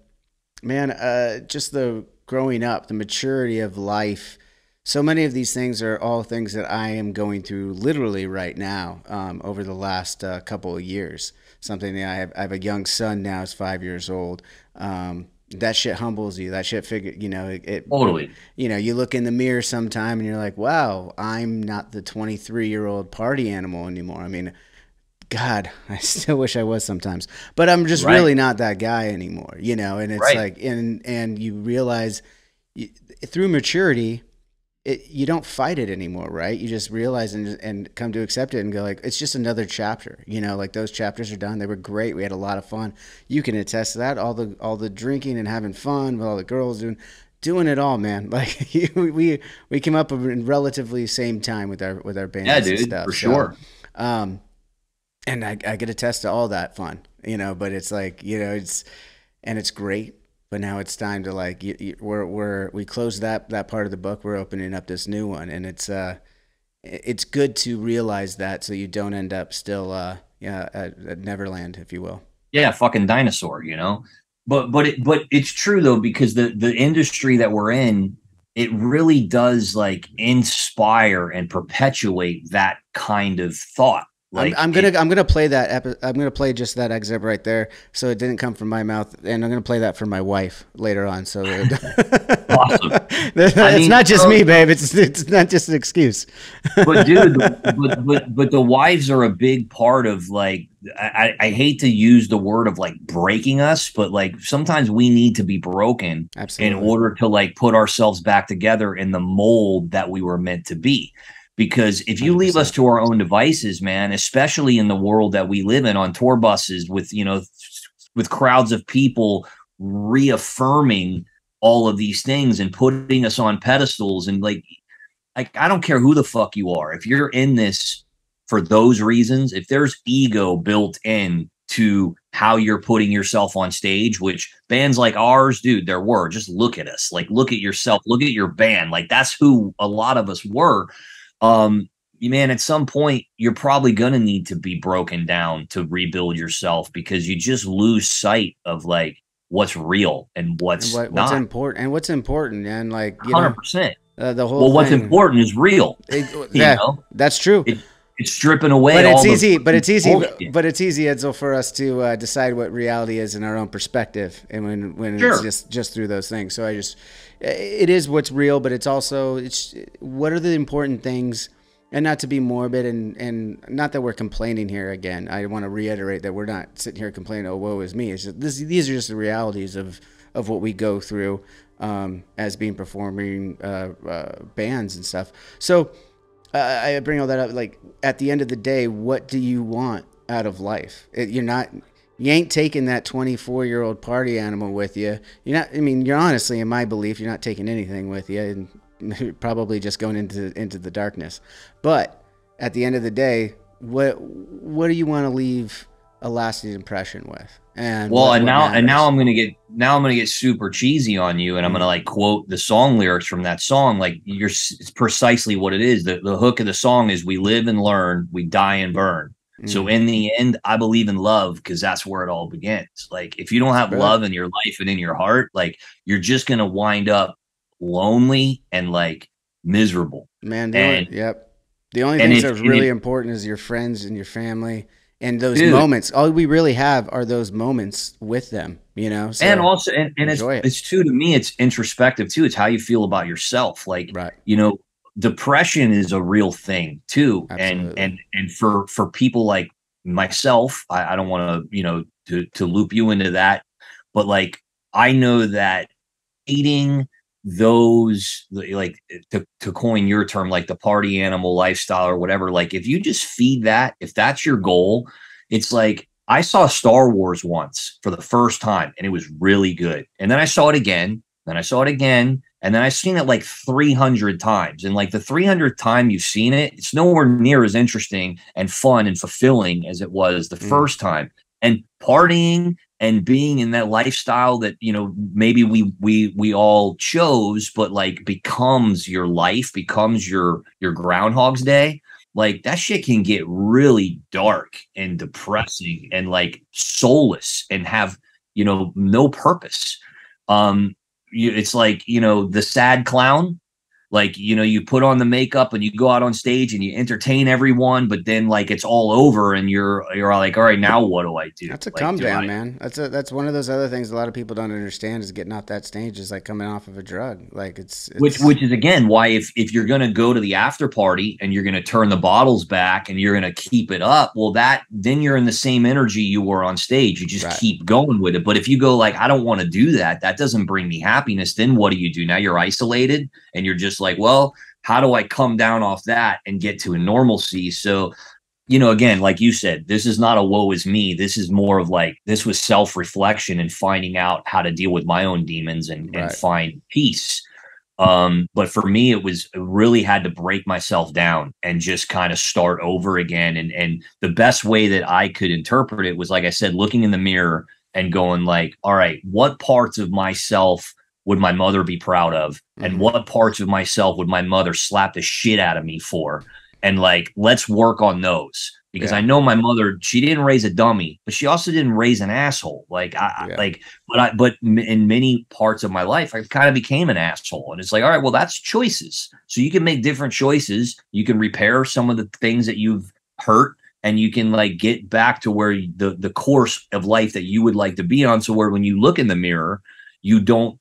man, just the growing up, the maturity of life. So many of these things are all things that I am going through literally right now over the last couple of years. Something that I have a young son now, is 5 years old. That shit humbles you. That shit you know, it totally. You know, you look in the mirror sometime and you're like, wow, I'm not the 23-year-old party animal anymore. I mean, God, I still wish I was sometimes, but I'm just really not that guy anymore, you know? And it's like, and you realize through maturity, you don't fight it anymore, right? You just realize and come to accept it and go like, it's just another chapter, you know, like those chapters are done. They were great. We had a lot of fun. You can attest to that. All the drinking and having fun with all the girls doing it all, man. Like we came up in relatively same time with our bands and stuff. For sure. So, and I could attest to all that fun, you know, but it's like, you know, it's great. But now it's time to, like, we closed that part of the book. We're opening up this new one, and it's good to realize that, so you don't end up still at Neverland, if you will. Yeah, fucking dinosaur, you know. But it's true though, because the industry that we're in, it really does, like, inspire and perpetuate that kind of thought. Like, I'm gonna play that. I'm gonna play just that excerpt right there. So it didn't come from my mouth, and I'm gonna play that for my wife later on. So awesome. It's not just me, babe. It's not just an excuse. But dude, but the wives are a big part of, like, I hate to use the word of, like, breaking us, but, like, sometimes we need to be broken. Absolutely. In order to, like, put ourselves back together in the mold that we were meant to be. Because if you leave us to our own devices, man, especially in the world that we live in, on tour buses with, you know, with crowds of people reaffirming all of these things and putting us on pedestals, and like I don't care who the fuck you are. If you're in this for those reasons, if there's ego built in to how you're putting yourself on stage, which bands like ours, dude, there were. Just look at us. Like, look at yourself. Look at your band. Like, that's who a lot of us were. Man, at some point you're probably going to need to be broken down to rebuild yourself, because you just lose sight of, like, what's real and what's important, and what's important. And, like, you 100%, the whole, well, thing. What's important is real. You know? That's true. It's stripping away. But it's easy, Edsel, for us to decide what reality is in our own perspective, and when it's just through those things. So it is what's real, but it's also what are the important things, and not to be morbid, and not that we're complaining here. Again, I want to reiterate that we're not sitting here complaining, oh, woe is me. It's just, these are just the realities of what we go through as being performing bands and stuff. So. I bring all that up, like, at the end of the day, what do you want out of life? You ain't taking that 24-year-old party animal with you. You're not, I mean, you're honestly, in my belief, you're not taking anything with you, and you're probably just going into the darkness. But at the end of the day, what do you want to leave a lasting impression with. And now I'm gonna get super cheesy on you, and I'm gonna like quote the song lyrics from that song. Like it's precisely what it is. The hook of the song is we live and learn, we die and burn. Mm. So in the end, I believe in love because that's where it all begins. Like if you don't have love in your life and in your heart, like you're just gonna wind up lonely and like miserable. Man, the only things that's really important is your friends and your family. And those moments, all we really have are those moments with them, you know? So and it's too, to me, it's introspective too. It's how you feel about yourself. Like, you know, depression is a real thing too. Absolutely. And for people like myself, I don't want to, you know, to loop you into that, but like, I know that eating those, like to coin your term, like the party animal lifestyle or whatever, like if you just feed that, if that's your goal, it's like I saw Star Wars once for the first time and it was really good, and then I saw it again, then I saw it again, and then I've seen it like 300 times, and like the 300th time you've seen it, it's nowhere near as interesting and fun and fulfilling as it was the first time. And partying and being in that lifestyle that, you know, maybe we all chose, but like becomes your life, becomes your Groundhog's Day. Like that shit can get really dark and depressing and like soulless and have, you know, no purpose. It's like, you know, the sad clown. Like, you know, you put on the makeup and you go out on stage and you entertain everyone, but then like it's all over and you're like, all right, now what do I do? That's a like, come down, man. That's one of those other things a lot of people don't understand is getting off that stage is like coming off of a drug. Like it's which is again why if you're gonna go to the after party and you're gonna turn the bottles back and you're gonna keep it up, well then you're in the same energy you were on stage. You just keep going with it. But if you go like, I don't want to do that, that doesn't bring me happiness, then what do you do? Now you're isolated and you're just like, well, how do I come down off that and get to a normalcy? So, you know, again, like you said, this is not a woe is me. This is more of like, this was self-reflection and finding out how to deal with my own demons and find peace. But for me, it was really had to break myself down and just kind of start over again. And the best way that I could interpret it was, like I said, looking in the mirror and going like, all right, what parts of myself would my mother be proud of? And what parts of myself would my mother slap the shit out of me for? And like, let's work on those. Because I know my mother, she didn't raise a dummy, but she also didn't raise an asshole. Like, but in many parts of my life, I kind of became an asshole. And it's like, all right, well, that's choices. So you can make different choices. You can repair some of the things that you've hurt, and you can like get back to where the course of life that you would like to be on. So where when you look in the mirror, you don't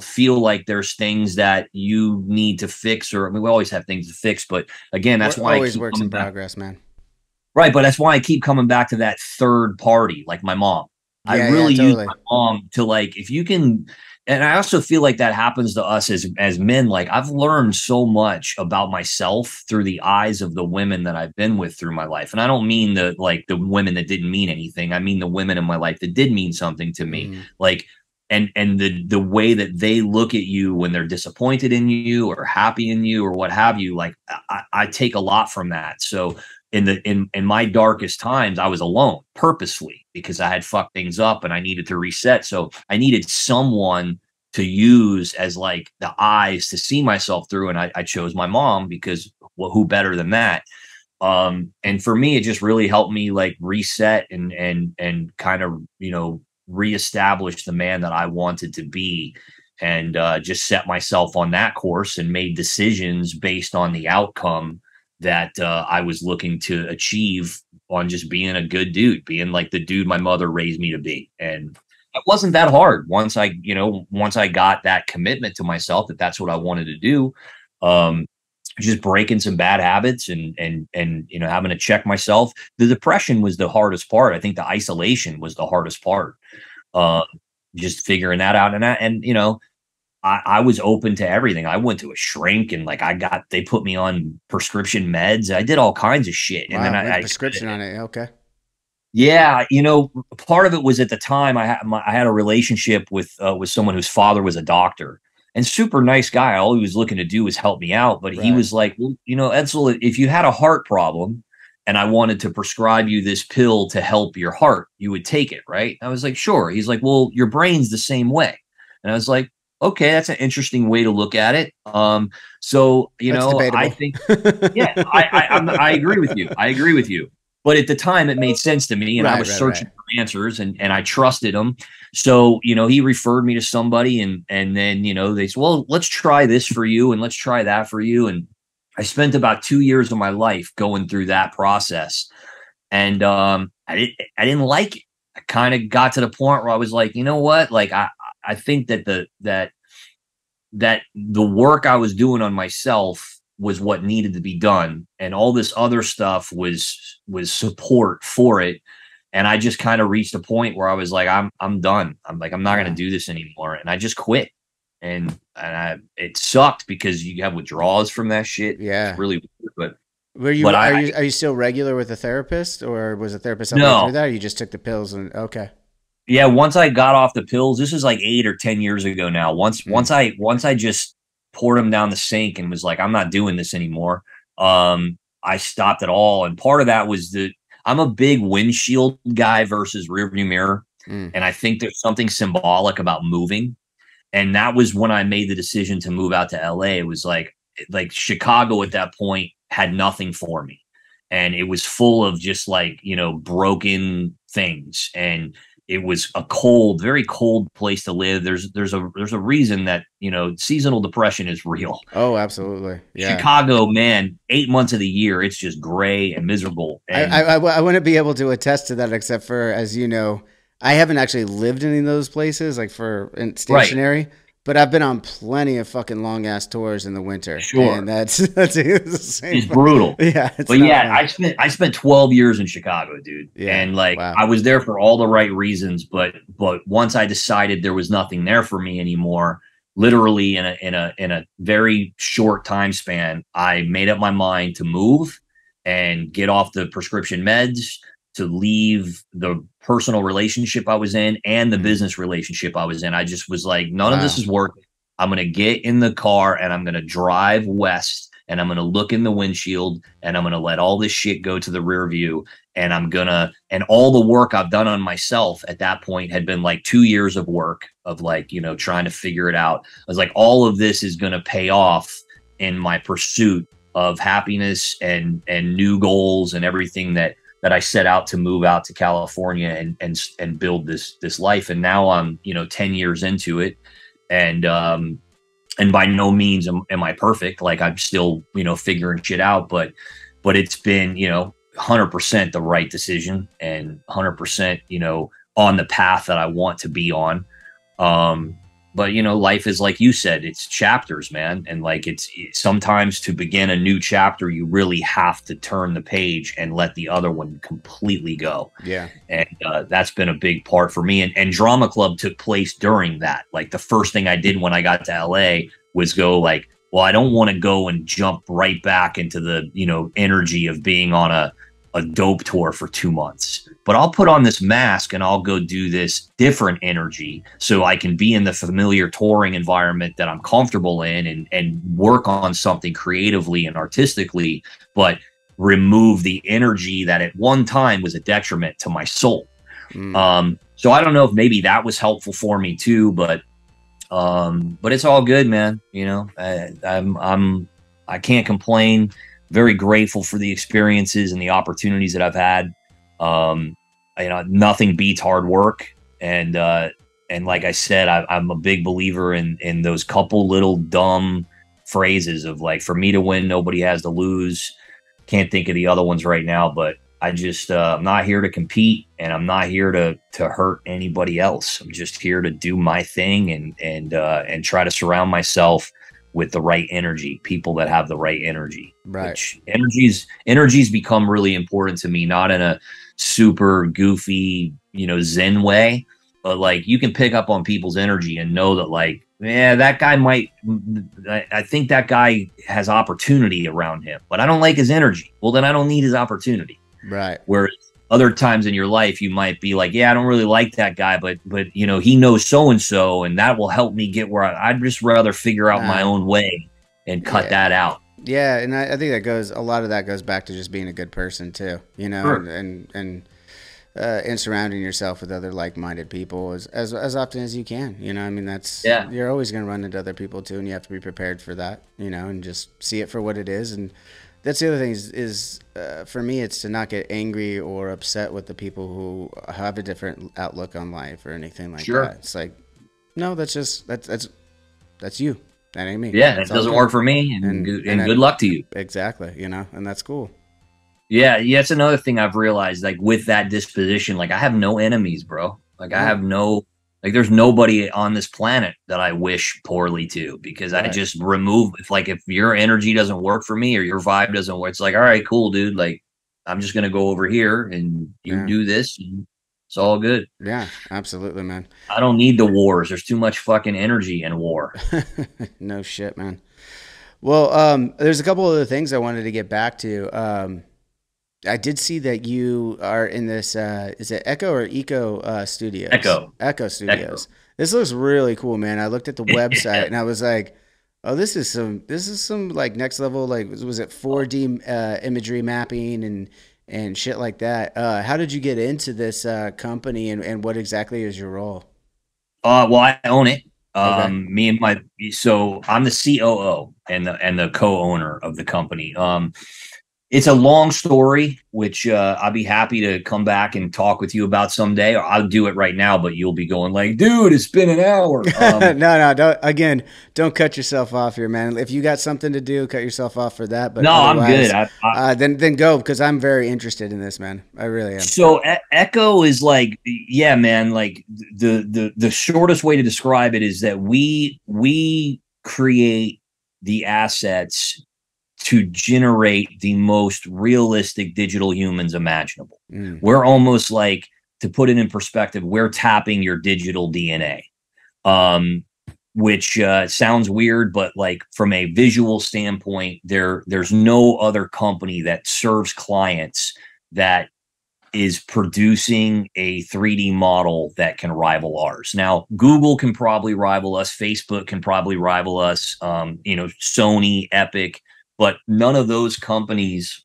feel like there's things that you need to fix, or I mean, we always have things to fix, but again, that's why always works in progress, man. Right. But that's why I keep coming back to that third party, like my mom. I really use my mom to like, if you can, and I also feel like that happens to us as men. Like I've learned so much about myself through the eyes of the women that I've been with through my life. And I don't mean the women that didn't mean anything. I mean the women in my life that did mean something to me. Like, and the way that they look at you when they're disappointed in you or happy in you or what have you, like I take a lot from that. So in my darkest times, I was alone purposely because I had fucked things up and I needed to reset. So I needed someone to use as like the eyes to see myself through. And I chose my mom because, well, who better than that? And for me, it just really helped me like reset and kind of, you know, reestablish the man that I wanted to be, and just set myself on that course and made decisions based on the outcome that I was looking to achieve on just being a good dude, being like the dude my mother raised me to be. And it wasn't that hard once I, you know, once I got that commitment to myself that that's what I wanted to do. Just breaking some bad habits and you know, having to check myself. The depression was the hardest part. I think the isolation was the hardest part. Just figuring that out. And you know, I was open to everything. I went to a shrink and like they put me on prescription meds. I did all kinds of shit. Wow, and then I prescription on it. Okay. Yeah, you know, part of it was at the time I had a relationship with someone whose father was a doctor. And super nice guy. All he was looking to do was help me out. But he was like, well, you know, Edsel, if you had a heart problem and I wanted to prescribe you this pill to help your heart, you would take it, right? I was like, sure. He's like, well, your brain's the same way. And I was like, okay, that's an interesting way to look at it. So, you that's know, debatable. I think, yeah, I agree with you. I agree with you. But at the time, it made sense to me, and I was searching for answers, and I trusted him. So, you know, he referred me to somebody, and then, you know, they said, well, let's try this for you, and let's try that for you. And I spent about 2 years of my life going through that process, and I didn't like it. I kind of got to the point where I was like, you know what, like I think that the work I was doing on myself was what needed to be done, and all this other stuff was support for it. And I just kind of reached a point where I was like, I'm done. I'm like, I'm not going to do this anymore. And I just quit. And it sucked because you have withdrawals from that shit. Yeah. It's really weird, but are you still regular with a therapist, or was a therapist through that, or you just took the pills and okay. Yeah. Once I got off the pills, this is like 8 or 10 years ago now. Once I just poured them down the sink and was like, I'm not doing this anymore. I stopped it all. And part of that was that I'm a big windshield guy versus rearview mirror. And I think there's something symbolic about moving. And that was when I made the decision to move out to LA. It was like Chicago at that point had nothing for me. And it was full of just like, you know, broken things. And it was a cold, very cold place to live. There's a reason that, you know, seasonal depression is real. Oh, absolutely. Yeah. Chicago, man, 8 months of the year, it's just gray and miserable. And I wouldn't be able to attest to that, except for, as you know, I haven't actually lived in any of those places, like for stationary, but I've been on plenty of fucking long ass tours in the winter. Sure. And that's the same. It's brutal. Yeah. It's I spent 12 years in Chicago, dude. Yeah. And like, I was there for all the right reasons, but once I decided there was nothing there for me anymore, literally in a very short time span, I made up my mind to move and get off the prescription meds, to leave the personal relationship I was in and the business relationship I was in. I just was like, none of this is working. I'm going to get in the car and I'm going to drive west and I'm going to look in the windshield and I'm going to let all this shit go to the rear view. And and all the work I've done on myself at that point had been like 2 years of work of like, you know, trying to figure it out. I was like, all of this is going to pay off in my pursuit of happiness and new goals and everything that I set out to move out to California and build this life. And now I'm, you know, 10 years into it, and by no means am I perfect. Like I'm still, you know, figuring shit out, but it's been, you know, 100% the right decision and 100%, you know, on the path that I want to be on. But you know, life is, like you said, it's chapters, man. And like, it's sometimes to begin a new chapter, you really have to turn the page and let the other one completely go. Yeah. And that's been a big part for me. And Drama Club took place during that. Like the first thing I did when I got to LA was go like, well, I don't want to go and jump right back into the, you know, energy of being on a dope tour for 2 months, but I'll put on this mask and I'll go do this different energy so I can be in the familiar touring environment that I'm comfortable in and work on something creatively and artistically, but remove the energy that at one time was a detriment to my soul. So I don't know if maybe that was helpful for me too, but it's all good, man. You know, I can't complain. Very grateful for the experiences and the opportunities that I've had. You know, nothing beats hard work. And like I said, I'm a big believer in those couple little dumb phrases of like, for me to win, nobody has to lose. Can't think of the other ones right now, but I just, I'm not here to compete and I'm not here to hurt anybody else. I'm just here to do my thing and try to surround myself with the right energy, people that have the right energy. Right. Which energies become really important to me, not in a super goofy, you know, Zen way, but like you can pick up on people's energy and know that like, yeah, that guy might, I think that guy has opportunity around him, but I don't like his energy. Well, then I don't need his opportunity. Right. Whereas other times in your life, you might be like, yeah, I don't really like that guy, but you know, he knows so-and-so and that will help me get where I'd just rather figure out my own way and cut that out. Yeah, and I think that goes, a lot of that goes back to just being a good person too, you know, sure. And surrounding yourself with other like-minded people as often as you can, you know. I mean, that's, yeah, you're always going to run into other people too, and you have to be prepared for that, you know, and just see it for what it is. And that's the other thing is for me, it's to not get angry or upset with the people who have a different outlook on life or anything like sure. that. It's like, no, that's you. That ain't me. Yeah, that's it doesn't work for me, and good luck to you. Exactly, you know, and that's cool. Yeah, it's another thing I've realized, like, with that disposition, like, I have no enemies, bro. Like, I have no, like, there's nobody on this planet that I wish poorly to, because right. I just remove, if your energy doesn't work for me or your vibe doesn't work, it's like, all right, cool, dude. Like, I'm just going to go over here and you do this. And it's all good. Yeah, absolutely, man. I don't need the wars. There's too much fucking energy in war. No shit, man. Well, there's a couple other things I wanted to get back to. I did see that you are in this, is it Echo or Eco Studios? Echo. Echo Studios. Echo. This looks really cool, man. I looked at the website and I was like, oh, this is some like next level, like, was it 4D imagery mapping and shit like that. How did you get into this company and what exactly is your role? Well, I own it. Okay. Me and my, so I'm the COO and the co-owner of the company. It's a long story, which I'll be happy to come back and talk with you about someday. Or I'll do it right now, but you'll be going like, dude, it's been an hour. No, don't cut yourself off here, man. If you got something to do, cut yourself off for that. But no, I'm good. Then go, because I'm very interested in this, man. I really am. So Echo is like, yeah, man, like the shortest way to describe it is that we create the assets to generate the most realistic digital humans imaginable. Mm. We're almost like, to put it in perspective, we're tapping your digital DNA, which sounds weird, but like from a visual standpoint, there's no other company that serves clients that is producing a 3D model that can rival ours. Now, Google can probably rival us. Facebook can probably rival us. You know, Sony, Epic. But none of those companies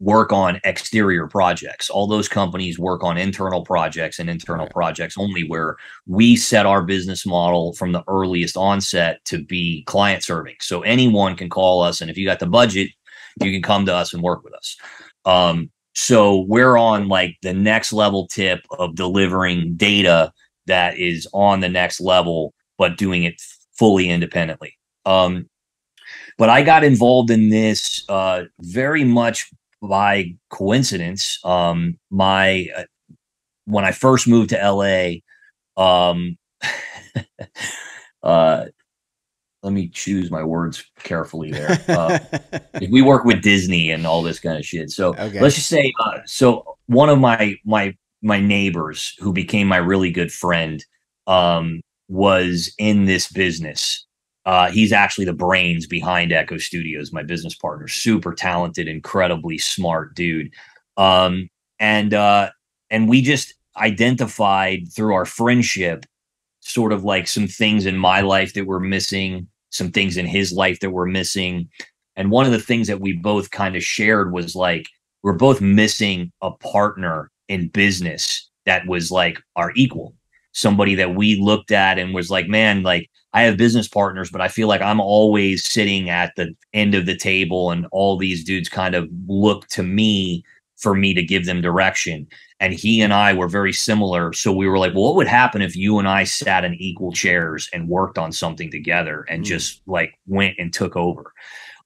work on exterior projects. All those companies work on internal projects and internal projects only, where we set our business model from the earliest onset to be client serving. So anyone can call us, and if you got the budget, you can come to us and work with us. So we're on like the next level tip of delivering data that is on the next level, but doing it fully independently. But I got involved in this very much by coincidence. When I first moved to LA, let me choose my words carefully there. We work with Disney and all this kind of shit. So let's just say, so one of my neighbors, who became my really good friend, was in this business. He's actually the brains behind Echo Studios, my business partner, super talented, incredibly smart dude. And we just identified through our friendship, sort of like some things in my life that were missing, some things in his life that were missing. And one of the things that we both kind of shared was like, we're both missing a partner in business that was like our equal. Somebody that we looked at and was like, man, like, I have business partners, but I feel like I'm always sitting at the end of the table and all these dudes kind of look to me for me to give them direction. And he and I were very similar. So we were like, well, what would happen if you and I sat in equal chairs and worked on something together and just like went and took over?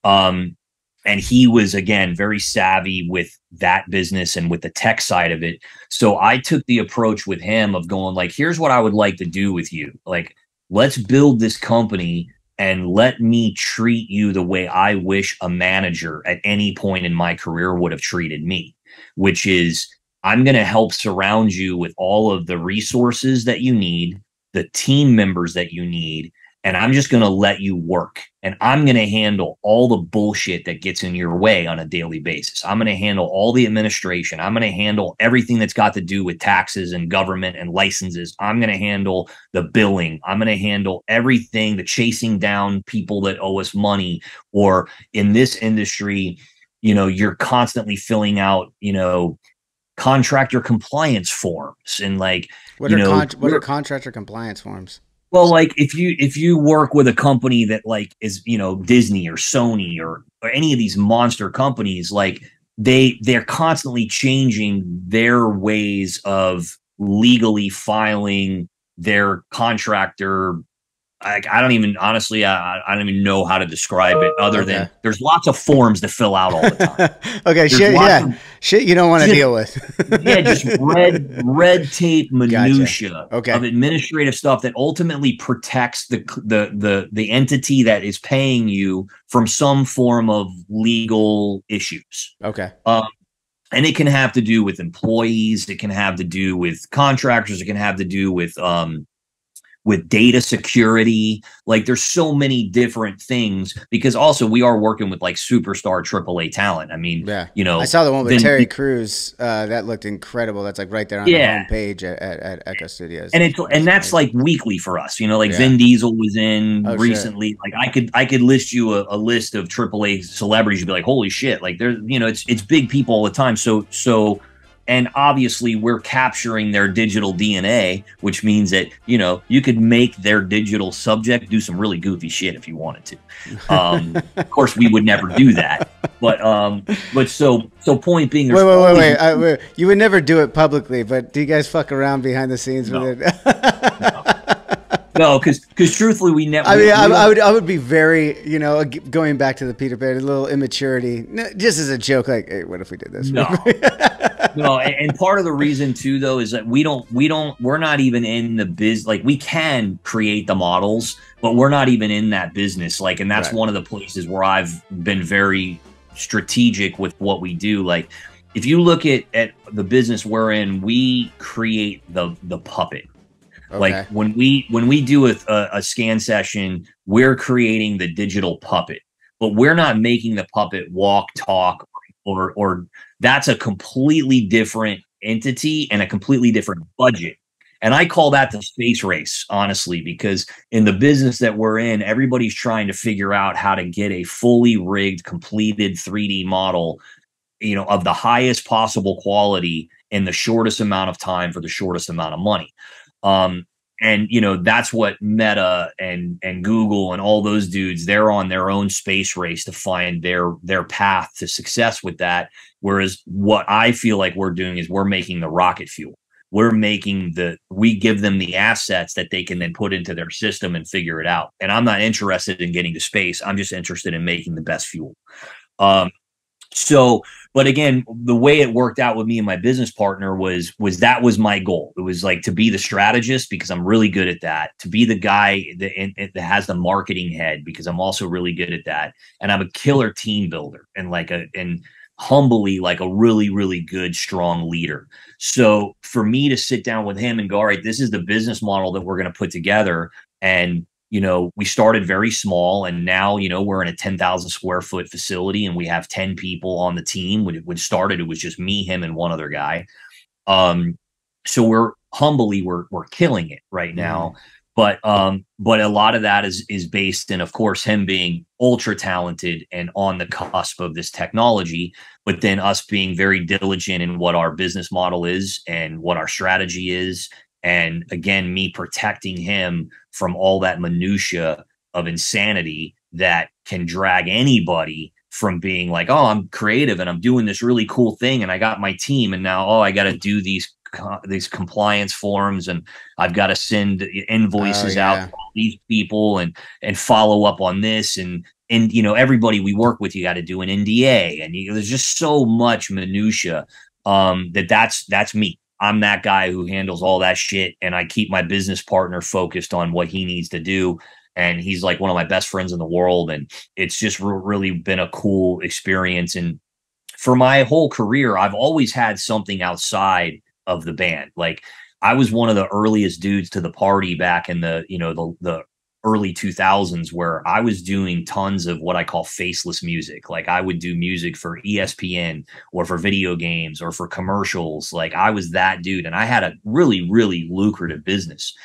And he was, again, very savvy with that business and with the tech side of it. So I took the approach with him of going like, here's what I would like to do with you. Like, let's build this company and let me treat you the way I wish a manager at any point in my career would have treated me, which is, I'm going to help surround you with all of the resources that you need, the team members that you need, and I'm just going to let you work, and I'm going to handle all the bullshit that gets in your way on a daily basis. I'm going to handle all the administration. I'm going to handle everything that's got to do with taxes and government and licenses. I'm going to handle the billing. I'm going to handle everything, the chasing down people that owe us money, or in this industry, you know, you're constantly filling out, you know, contractor compliance forms and like, what are contractor compliance forms? Well, like if you work with a company that like is, you know, Disney or Sony or any of these monster companies, like they're constantly changing their ways of legally filing their contractor. I don't even know how to describe it other than there's lots of forms to fill out all the time. Okay. Shit, yeah. Shit you don't want to deal with. Yeah. Just red tape minutia of administrative stuff that ultimately protects the entity that is paying you from some form of legal issues. Okay. And it can have to do with employees. It can have to do with contractors. It can have to do with data security. Like there's so many different things, because also we are working with like superstar AAA talent. I mean, yeah, you know, I saw the one with Terry Crews that looked incredible. That's like right there on the homepage at Echo Studios. And that's like weekly for us, you know, like Vin Diesel was in recently. Sure. Like I could list you a list of AAA celebrities. You'd be like, holy shit. Like there's, you know, it's big people all the time. So, and obviously we're capturing their digital DNA, which means that, you know, you could make their digital subject do some really goofy shit if you wanted to. Of course, we would never do that. But so point being, wait, you would never do it publicly, but do you guys fuck around behind the scenes with it? No, because truthfully, we never. I mean, I would be very, you know, going back to the Peter Pan, a little immaturity, just as a joke, like, hey, what if we did this? No, no, and part of the reason too, though, is that we're not even in the biz. Like, we can create the models, but we're not even in that business. Like, and that's one of the places where I've been very strategic with what we do. Like, if you look at the business we're in, we create the puppet. Like when we do a scan session, we're creating the digital puppet, but we're not making the puppet walk, talk, or that's a completely different entity and a completely different budget. And I call that the space race, honestly, because in the business that we're in, everybody's trying to figure out how to get a fully rigged, completed 3D model, you know, of the highest possible quality in the shortest amount of time for the shortest amount of money. And you know, that's what Meta and Google and all those dudes, they're on their own space race to find their path to success with that. Whereas what I feel like we're doing is we're making the rocket fuel. We're making we give them the assets that they can then put into their system and figure it out. And I'm not interested in getting to space. I'm just interested in making the best fuel. So, but again, the way it worked out with me and my business partner was that was my goal. It was like to be the strategist, because I'm really good at that, to be the guy that has the marketing head, because I'm also really good at that. And I'm a killer team builder and humbly, like a really, really good, strong leader. So for me to sit down with him and go, all right, this is the business model that we're going to put together. And you know, we started very small, and now, you know, we're in a 10,000 square foot facility and we have 10 people on the team. When it started, it was just me, him, and one other guy. So we're killing it right now. But a lot of that is based in, of course, him being ultra talented and on the cusp of this technology, but then us being very diligent in what our business model is and what our strategy is. And again, me protecting him from all that minutia of insanity that can drag anybody from being like, oh, I'm creative and I'm doing this really cool thing and I got my team, and now, oh, I got to do these compliance forms and I've got to send invoices out to all these people and follow up on this. And, you know, everybody we work with, you got to do an NDA, and there's just so much minutia that's me. I'm that guy who handles all that shit, and I keep my business partner focused on what he needs to do. And he's like one of my best friends in the world. And it's just really been a cool experience. And for my whole career, I've always had something outside of the band. Like I was one of the earliest dudes to the party back in the, you know, the early 2000s where I was doing tons of what I call faceless music. Like I would do music for ESPN or for video games or for commercials. Like I was that dude, and I had a really, really lucrative business.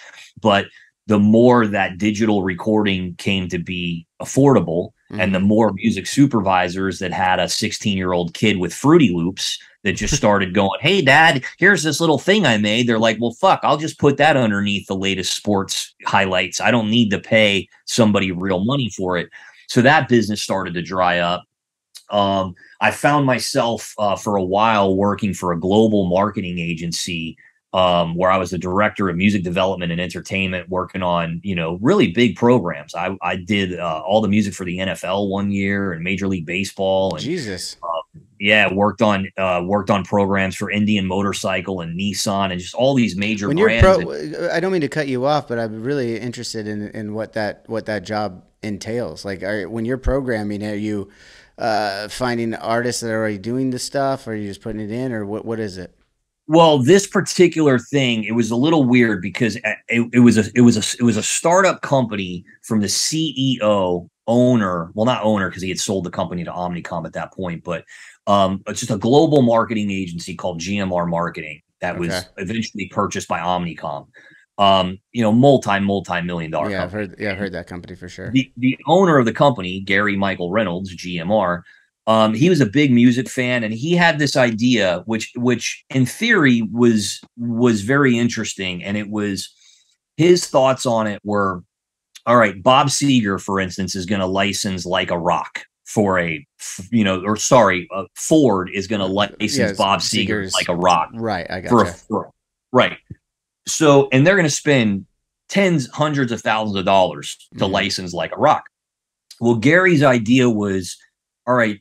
But the more that digital recording came to be affordable, mm-hmm. and the more music supervisors that had a 16-year-old kid with Fruity Loops that just started going, hey, Dad, here's this little thing I made. They're like, well, fuck, I'll just put that underneath the latest sports highlights. I don't need to pay somebody real money for it. So that business started to dry up. I found myself for a while working for a global marketing agency where I was the director of music development and entertainment, working on, you know, really big programs. I did all the music for the NFL one year and Major League Baseball. And, Jesus. Yeah, worked on programs for Indian Motorcycle and Nissan and just all these major brands. I don't mean to cut you off, but I'm really interested in what that job entails. Like, when you're programming, are you finding artists that are already doing the stuff, or are you just putting it in, or what is it? Well, this particular thing, it was a little weird because it was a startup company from the CEO owner. Well, not owner, because he had sold the company to Omnicom at that point, but it's just a global marketing agency called GMR Marketing that was eventually purchased by Omnicom. You know, multi-million dollar company. I've heard that company for sure. The owner of the company, Gary Michael Reynolds, GMR, he was a big music fan, and he had this idea, which in theory was very interesting. And it was, his thoughts on it were, all right, Bob Seger, for instance, is going to license Like a Rock for a, you know, or sorry, Ford is going to license Bob Seger's Like a Rock. Right. I got it. Right. So, and they're going to spend tens, hundreds of thousands of dollars to license Like a Rock. Well, Gary's idea was, all right,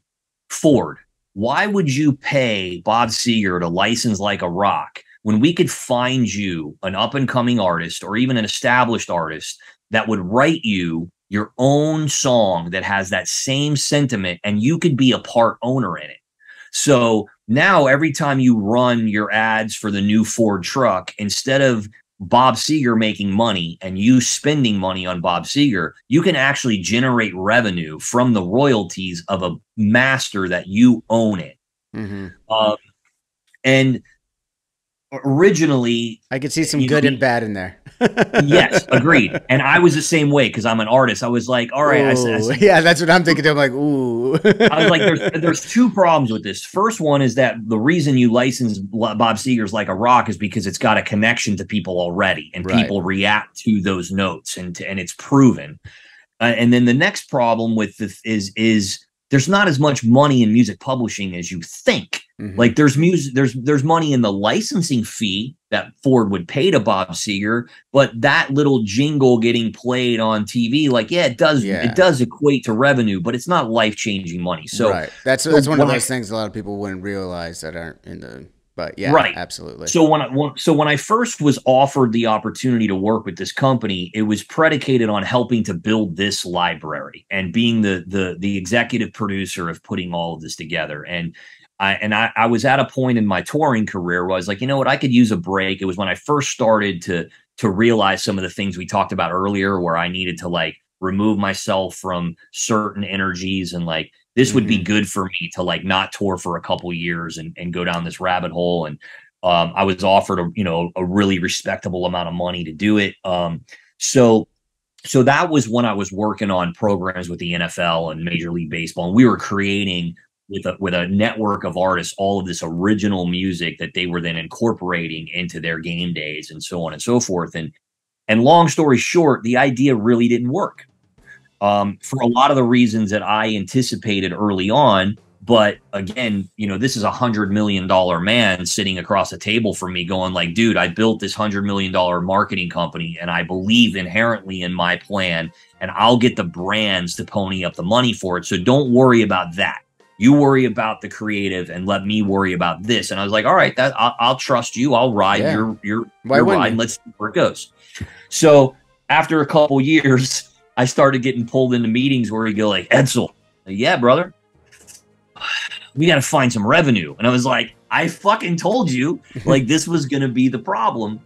Ford, why would you pay Bob Seger to license Like a Rock when we could find you an up-and-coming artist or even an established artist that would write you your own song that has that same sentiment, and you could be a part owner in it? So now every time you run your ads for the new Ford truck, instead of Bob Seger making money and you spending money on Bob Seger, you can actually generate revenue from the royalties of a master that you own it. Mm-hmm. And originally, I could see some good and bad in there. Yes, agreed. And I was the same way, because I'm an artist. I was like, all right. I said, yeah, that's what I'm thinking. I'm like, ooh. I was like, there's two problems with this. First one is that the reason you license Bob Seger's Like a Rock is because it's got a connection to people already, and people react to those notes, and it's proven. And then the next problem with this is there's not as much money in music publishing as you think. Mm-hmm. Like there's money in the licensing fee that Ford would pay to Bob Seger, but that little jingle getting played on TV, like, yeah, it does equate to revenue, but it's not life-changing money. So that's one of those things a lot of people wouldn't realize that aren't in the, but yeah, absolutely. So when I first was offered the opportunity to work with this company, it was predicated on helping to build this library and being the executive producer of putting all of this together. And I was at a point in my touring career where I was like, you know what, I could use a break. It was when I first started to realize some of the things we talked about earlier, where I needed to like remove myself from certain energies, and like, this would be good for me to like not tour for a couple years and go down this rabbit hole. And I was offered a really respectable amount of money to do it. So that was when I was working on programs with the NFL and Major League Baseball, and we were creating with a network of artists all of this original music that they were then incorporating into their game days and so on and so forth. And long story short, the idea really didn't work for a lot of the reasons that I anticipated early on. But again, you know, this is $100 million man sitting across the table from me going like, dude, I built this $100 million marketing company, and I believe inherently in my plan, and I'll get the brands to pony up the money for it. So don't worry about that. You worry about the creative, and let me worry about this. And I was like, all right, that I'll trust you. I'll ride your ride. And let's see where it goes. So after a couple years, I started getting pulled into meetings where he'd go like, Edsel, yeah, brother, we got to find some revenue. And I was like, I fucking told you, like, this was going to be the problem.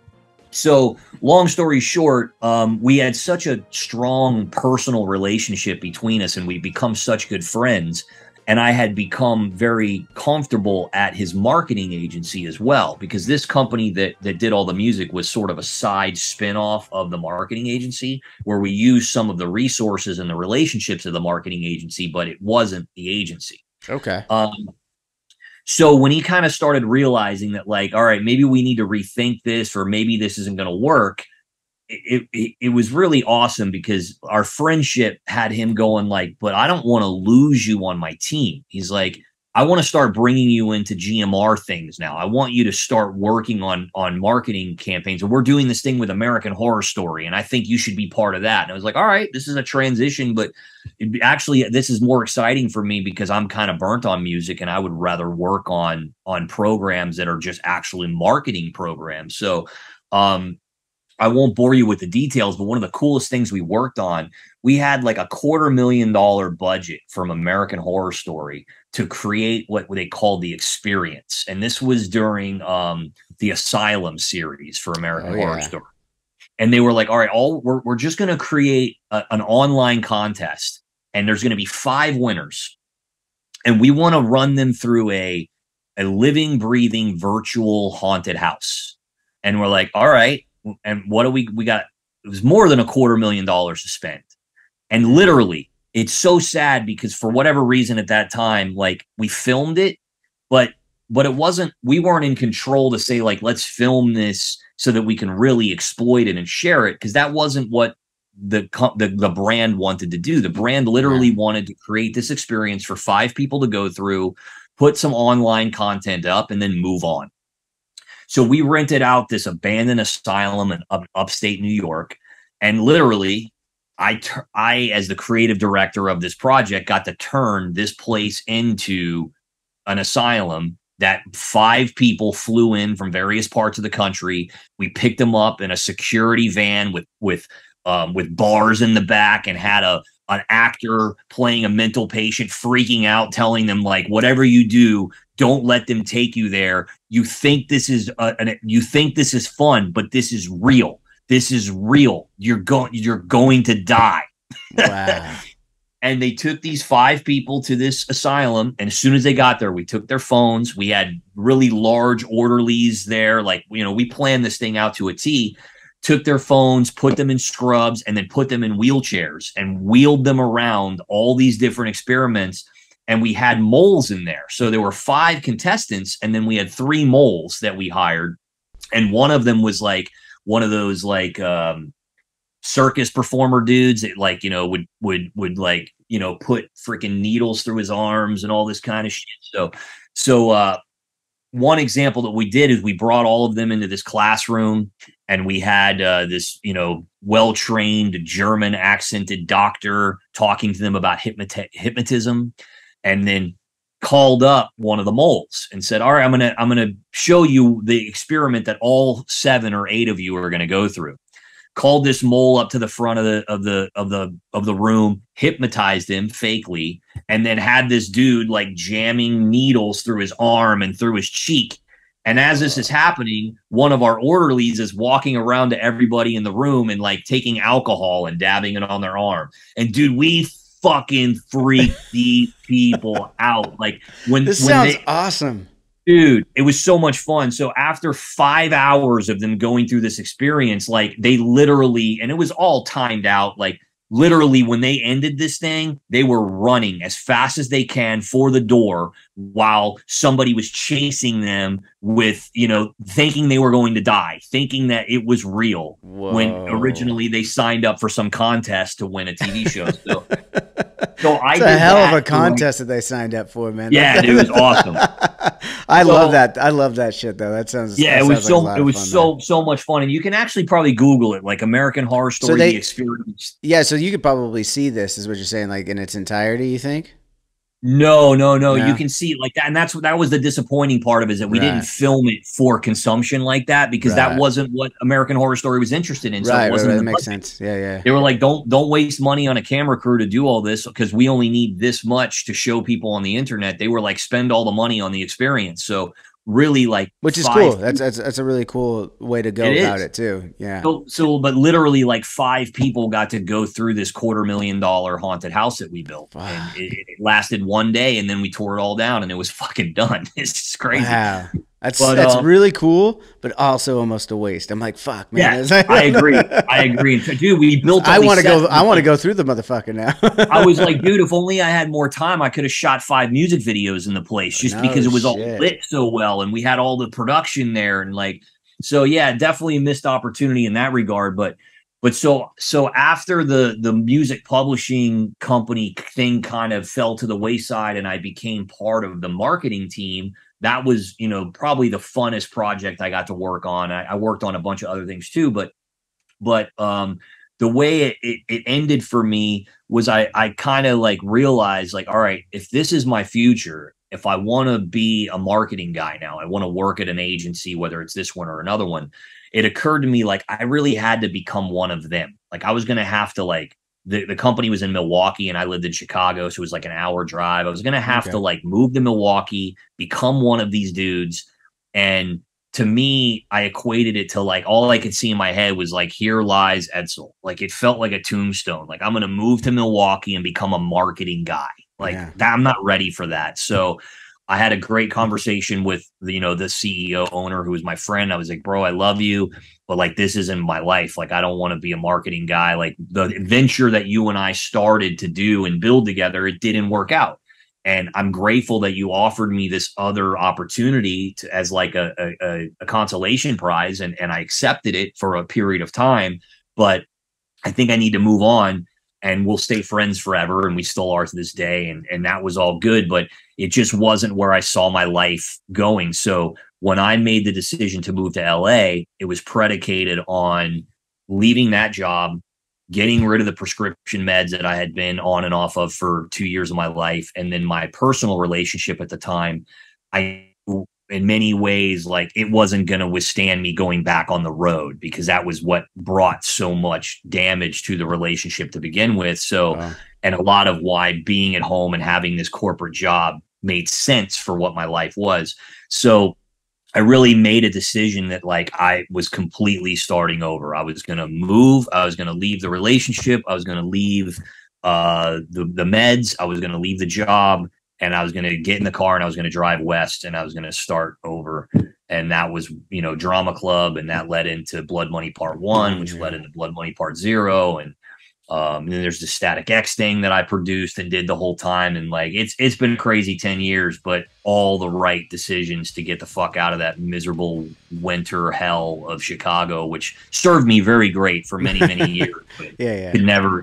So long story short, we had such a strong personal relationship between us, and we'd become such good friends. And I had become very comfortable at his marketing agency as well, because this company that did all the music was sort of a side spin-off of the marketing agency, where we used some of the resources and the relationships of the marketing agency, but it wasn't the agency. Okay. So when he kind of started realizing that, like, all right, maybe we need to rethink this, or maybe this isn't going to work, it was really awesome, because our friendship had him going like, but I don't want to lose you on my team. He's like, I want to start bringing you into GMR things now. I want you to start working on marketing campaigns. And we're doing this thing with American Horror Story, and I think you should be part of that. And I was like, all right, this is a transition, but actually this is more exciting for me, because I'm kind of burnt on music, and I would rather work on programs that are just actually marketing programs. So, I won't bore you with the details, but one of the coolest things we worked on, we had like a $250,000 budget from American Horror Story to create what they called the experience. And this was during the Asylum series for American Horror Story. And they were like, all right, we're just going to create an online contest, and there's going to be 5 winners. And we want to run them through a living, breathing, virtual haunted house. And we're like, all right. And what do we got? It was more than $250,000 to spend. And literally, it's so sad, because for whatever reason at that time, like, we filmed it, but it wasn't, we weren't in control to say like, let's film this so that we can really exploit it and share it. Cause that wasn't what the brand wanted to do. The brand literally wanted to create this experience for 5 people to go through, put some online content up, and then move on. So we rented out this abandoned asylum in upstate New York, and literally, I as the creative director of this project, got to turn this place into an asylum that 5 people flew in from various parts of the country. We picked them up in a security van with bars in the back, and had an actor playing a mental patient freaking out, telling them like, whatever you do, don't let them take you there. You think this is fun, but this is real. This is real. You're going to die. Wow. And they took these 5 people to this asylum, and as soon as they got there, we took their phones. We had really large orderlies there, like, you know, we planned this thing out to a T. Took their phones, put them in scrubs, and then put them in wheelchairs and wheeled them around all these different experiments. And we had moles in there. So there were 5 contestants, and then we had 3 moles that we hired. And one of them was like one of those like circus performer dudes that, like, you know, would like, you know, put freaking needles through his arms and all this kind of shit. So one example that we did is we brought all of them into this classroom, and we had this, you know, well-trained German accented doctor talking to them about hypnotism, and then called up one of the moles and said, all right, I'm going to show you the experiment that all 7 or 8 of you are going to go through. Called this mole up to the front of the room, hypnotized him fakely, and then had this dude like jamming needles through his arm and through his cheek. And as this is happening, one of our orderlies is walking around to everybody in the room and like taking alcohol and dabbing it on their arm. And dude, we fucking freaked these people out. Like, when this sounds awesome. Dude, it was so much fun. So after 5 hours of them going through this experience, like, they literally, and it was all timed out, like, literally when they ended this thing, they were running as fast as they can for the door while somebody was chasing them with, you know, thinking they were going to die, thinking that it was real. Whoa. When originally they signed up for some contest to win a TV show. So it's a hell of a contest that they signed up for, man. Yeah, dude, it was awesome. I love that. I love that shit, though. That sounds, yeah, that it was so much fun, and you can actually probably Google it, like American Horror Story the experience. Yeah, so you could probably see this, is what you're saying, like in its entirety. You think? No. You can see it like that, and that was the disappointing part of it, is that we didn't film it for consumption like that, because that wasn't what American Horror Story was interested in. So it wasn't that makes sense. Yeah. They were like, don't waste money on a camera crew to do all this, because we only need this much to show people on the internet. They were like, spend all the money on the experience. So really like, which is cool. That's a really cool way to go about it too. Yeah. So, but literally like 5 people got to go through this $250,000 haunted house that we built. Wow. And it lasted 1 day, and then we tore it all down, and it was fucking done. It's crazy. Wow. That's really cool, but also almost a waste. I'm like, fuck, man. Yeah, I agree. Dude, we built. I want to go through the motherfucker now. I was like, dude, if only I had more time, I could have shot 5 music videos in the place because it was all lit so well, and we had all the production there, and like, so yeah, definitely a missed opportunity in that regard. But so after the music publishing company thing kind of fell to the wayside, and I became part of the marketing team. That was, probably the funnest project I got to work on. I worked on a bunch of other things too, but the way it ended for me was I kind of like realized, like, all right, if this is my future, if I want to be a marketing guy now, I want to work at an agency, whether it's this one or another one, it occurred to me, like, I really had to become one of them. Like, I was going to have to, like, the company was in Milwaukee and I lived in Chicago. So it was like an hour drive. I was going to have to like move to Milwaukee, become one of these dudes. And to me, I equated it to like, all I could see in my head was like, here lies Edsel. Like, it felt like a tombstone. Like, I'm going to move to Milwaukee and become a marketing guy. Like that, I'm not ready for that. So I had a great conversation with the CEO owner, who was my friend. I was like, bro, I love you, but like, this isn't my life. Like, I don't want to be a marketing guy. Like, the adventure that you and I started to do and build together, it didn't work out. And I'm grateful that you offered me this other opportunity as like a consolation prize. And I accepted it for a period of time, but I think I need to move on. And we'll stay friends forever, and we still are to this day, and that was all good, but it just wasn't where I saw my life going. So when I made the decision to move to LA, it was predicated on leaving that job, getting rid of the prescription meds that I had been on and off of for 2 years of my life, and then my personal relationship at the time. I, in many ways, like, it wasn't going to withstand me going back on the road, because that was what brought so much damage to the relationship to begin with. So, and a lot of why being at home and having this corporate job made sense for what my life was. So I really made a decision that, like, I was completely starting over. I was going to move. I was going to leave the relationship. I was going to leave the meds. I was going to leave the job. And I was going to get in the car and I was going to drive west and I was going to start over. And that was, Drama Club. And that led into Blood Money Part One, which led into Blood Money Part Zero. And then there's the Static X thing that I produced and did the whole time. And like, it's been crazy 10 years, but all the right decisions to get the fuck out of that miserable winter hell of Chicago, which served me very great for many, many years. But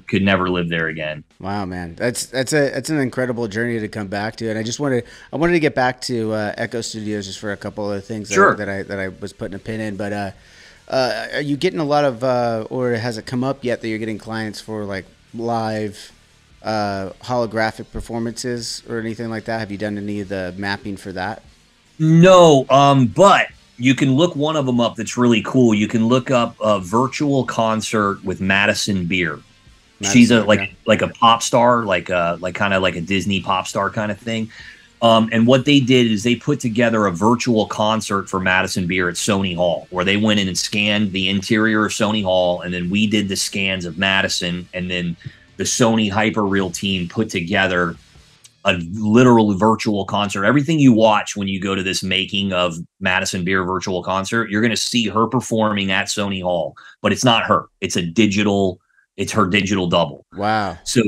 Could never live there again. Wow, man. That's an incredible journey to come back to. And I just wanted to get back to Echo Studios just for a couple of things that I was putting a pin in, but, are you getting a lot of, or has it come up yet that you're getting clients for like live holographic performances or anything like that? Have you done any of the mapping for that? No, but you can look one of them up that's really cool. You can look up a virtual concert with Madison Beer. She's like a pop star, like kind of like a Disney pop star kind of thing. And what they did is they put together a virtual concert for Madison Beer at Sony Hall, where they went in and scanned the interior of Sony Hall. And then we did the scans of Madison. And then the Sony Hyperreal team put together a literal virtual concert. Everything you watch when you go to this making of Madison Beer virtual concert, you're going to see her performing at Sony Hall. But it's not her. It's a digital. It's her digital double. Wow. So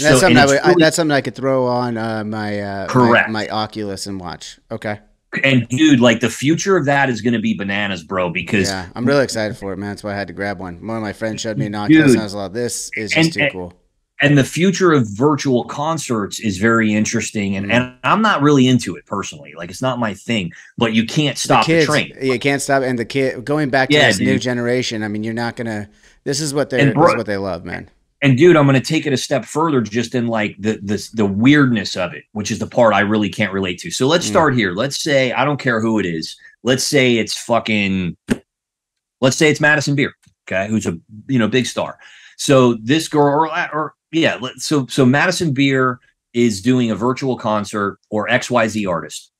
that's something that's something I could throw on my Oculus and watch. Okay. And dude, like the future of that is going to be bananas, bro, because I'm really excited for it, man. That's why I had to grab one. One of my friends showed me an Oculus and I was like, this is just too cool. And the future of virtual concerts is very interesting. And I'm not really into it personally. Like, it's not my thing, but you can't stop the train. You can't stop. And the kid going back to this new generation. I mean, you're not going to, this is what they love, man. And dude, I'm going to take it a step further just in like the weirdness of it, which is the part I really can't relate to. So let's start here. Let's say, I don't care who it is. Let's say it's Madison Beer. Okay. Who's a, big star. So this girl So Madison Beer is doing a virtual concert or XYZ artist.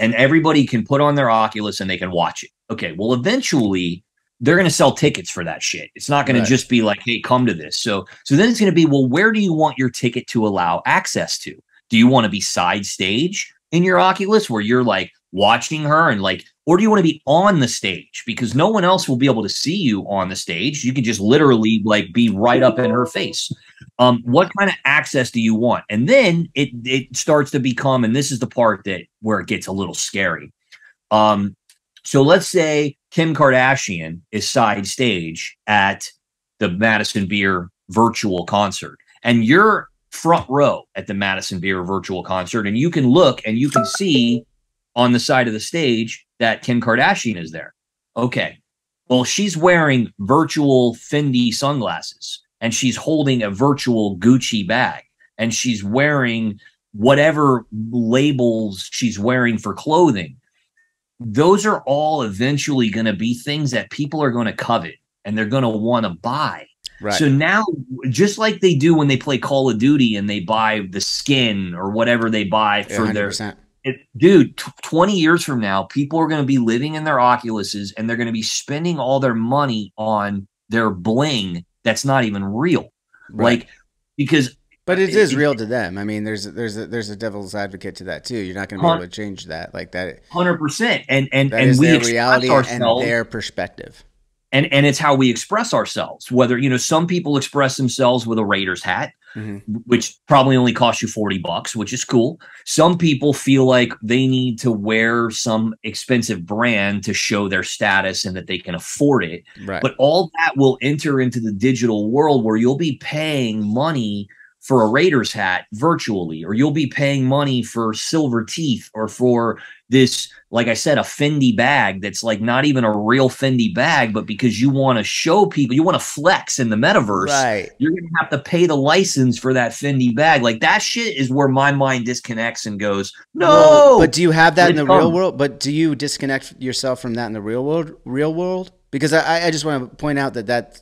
and everybody can put on their Oculus and they can watch it. Okay, well, eventually they're going to sell tickets for that shit. It's not going to just be like, hey, come to this. So then it's going to be, well, where do you want your ticket to allow access to? Do you want to be side stage in your Oculus where you're like watching her and like, or do you want to be on the stage? Because no one else will be able to see you on the stage. You can just literally like be right up in her face. What kind of access do you want? And then it starts to become, and this is the part that where it gets a little scary. So let's say Kim Kardashian is side stage at the Madison Beer virtual concert, and you're front row at the Madison Beer virtual concert, and you can look and you can see on the side of the stage that Kim Kardashian is there. Okay, well, she's wearing virtual Fendi sunglasses, and she's holding a virtual Gucci bag, and she's wearing whatever labels she's wearing for clothing. Those are all eventually going to be things that people are going to covet and they're going to want to buy. Right. So now, just like they do when they play Call of Duty and they buy the skin or whatever they buy for 100%. Dude, 20 years from now, people are going to be living in their Oculuses and they're going to be spending all their money on their bling that's not even real. Right. Like, because... But it is real to them. I mean, there's a devil's advocate to that too. You're not going to be able to change that like that. 100%. And we express ourselves and their perspective. And it's how we express ourselves. Whether, you know, some people express themselves with a Raiders hat, which probably only costs you $40, which is cool. Some people feel like they need to wear some expensive brand to show their status and that they can afford it. Right. But all that will enter into the digital world where you'll be paying money for a Raiders hat virtually, or you'll be paying money for silver teeth or for this, like I said, a Fendi bag that's like not even a real Fendi bag, but because you want to show people, you want to flex in the metaverse, right, you're going to have to pay the license for that Fendi bag. Like, that shit is where my mind disconnects and goes, no. Well, but do you have that in the real world? But do you disconnect yourself from that in the real world? Because I just want to point out that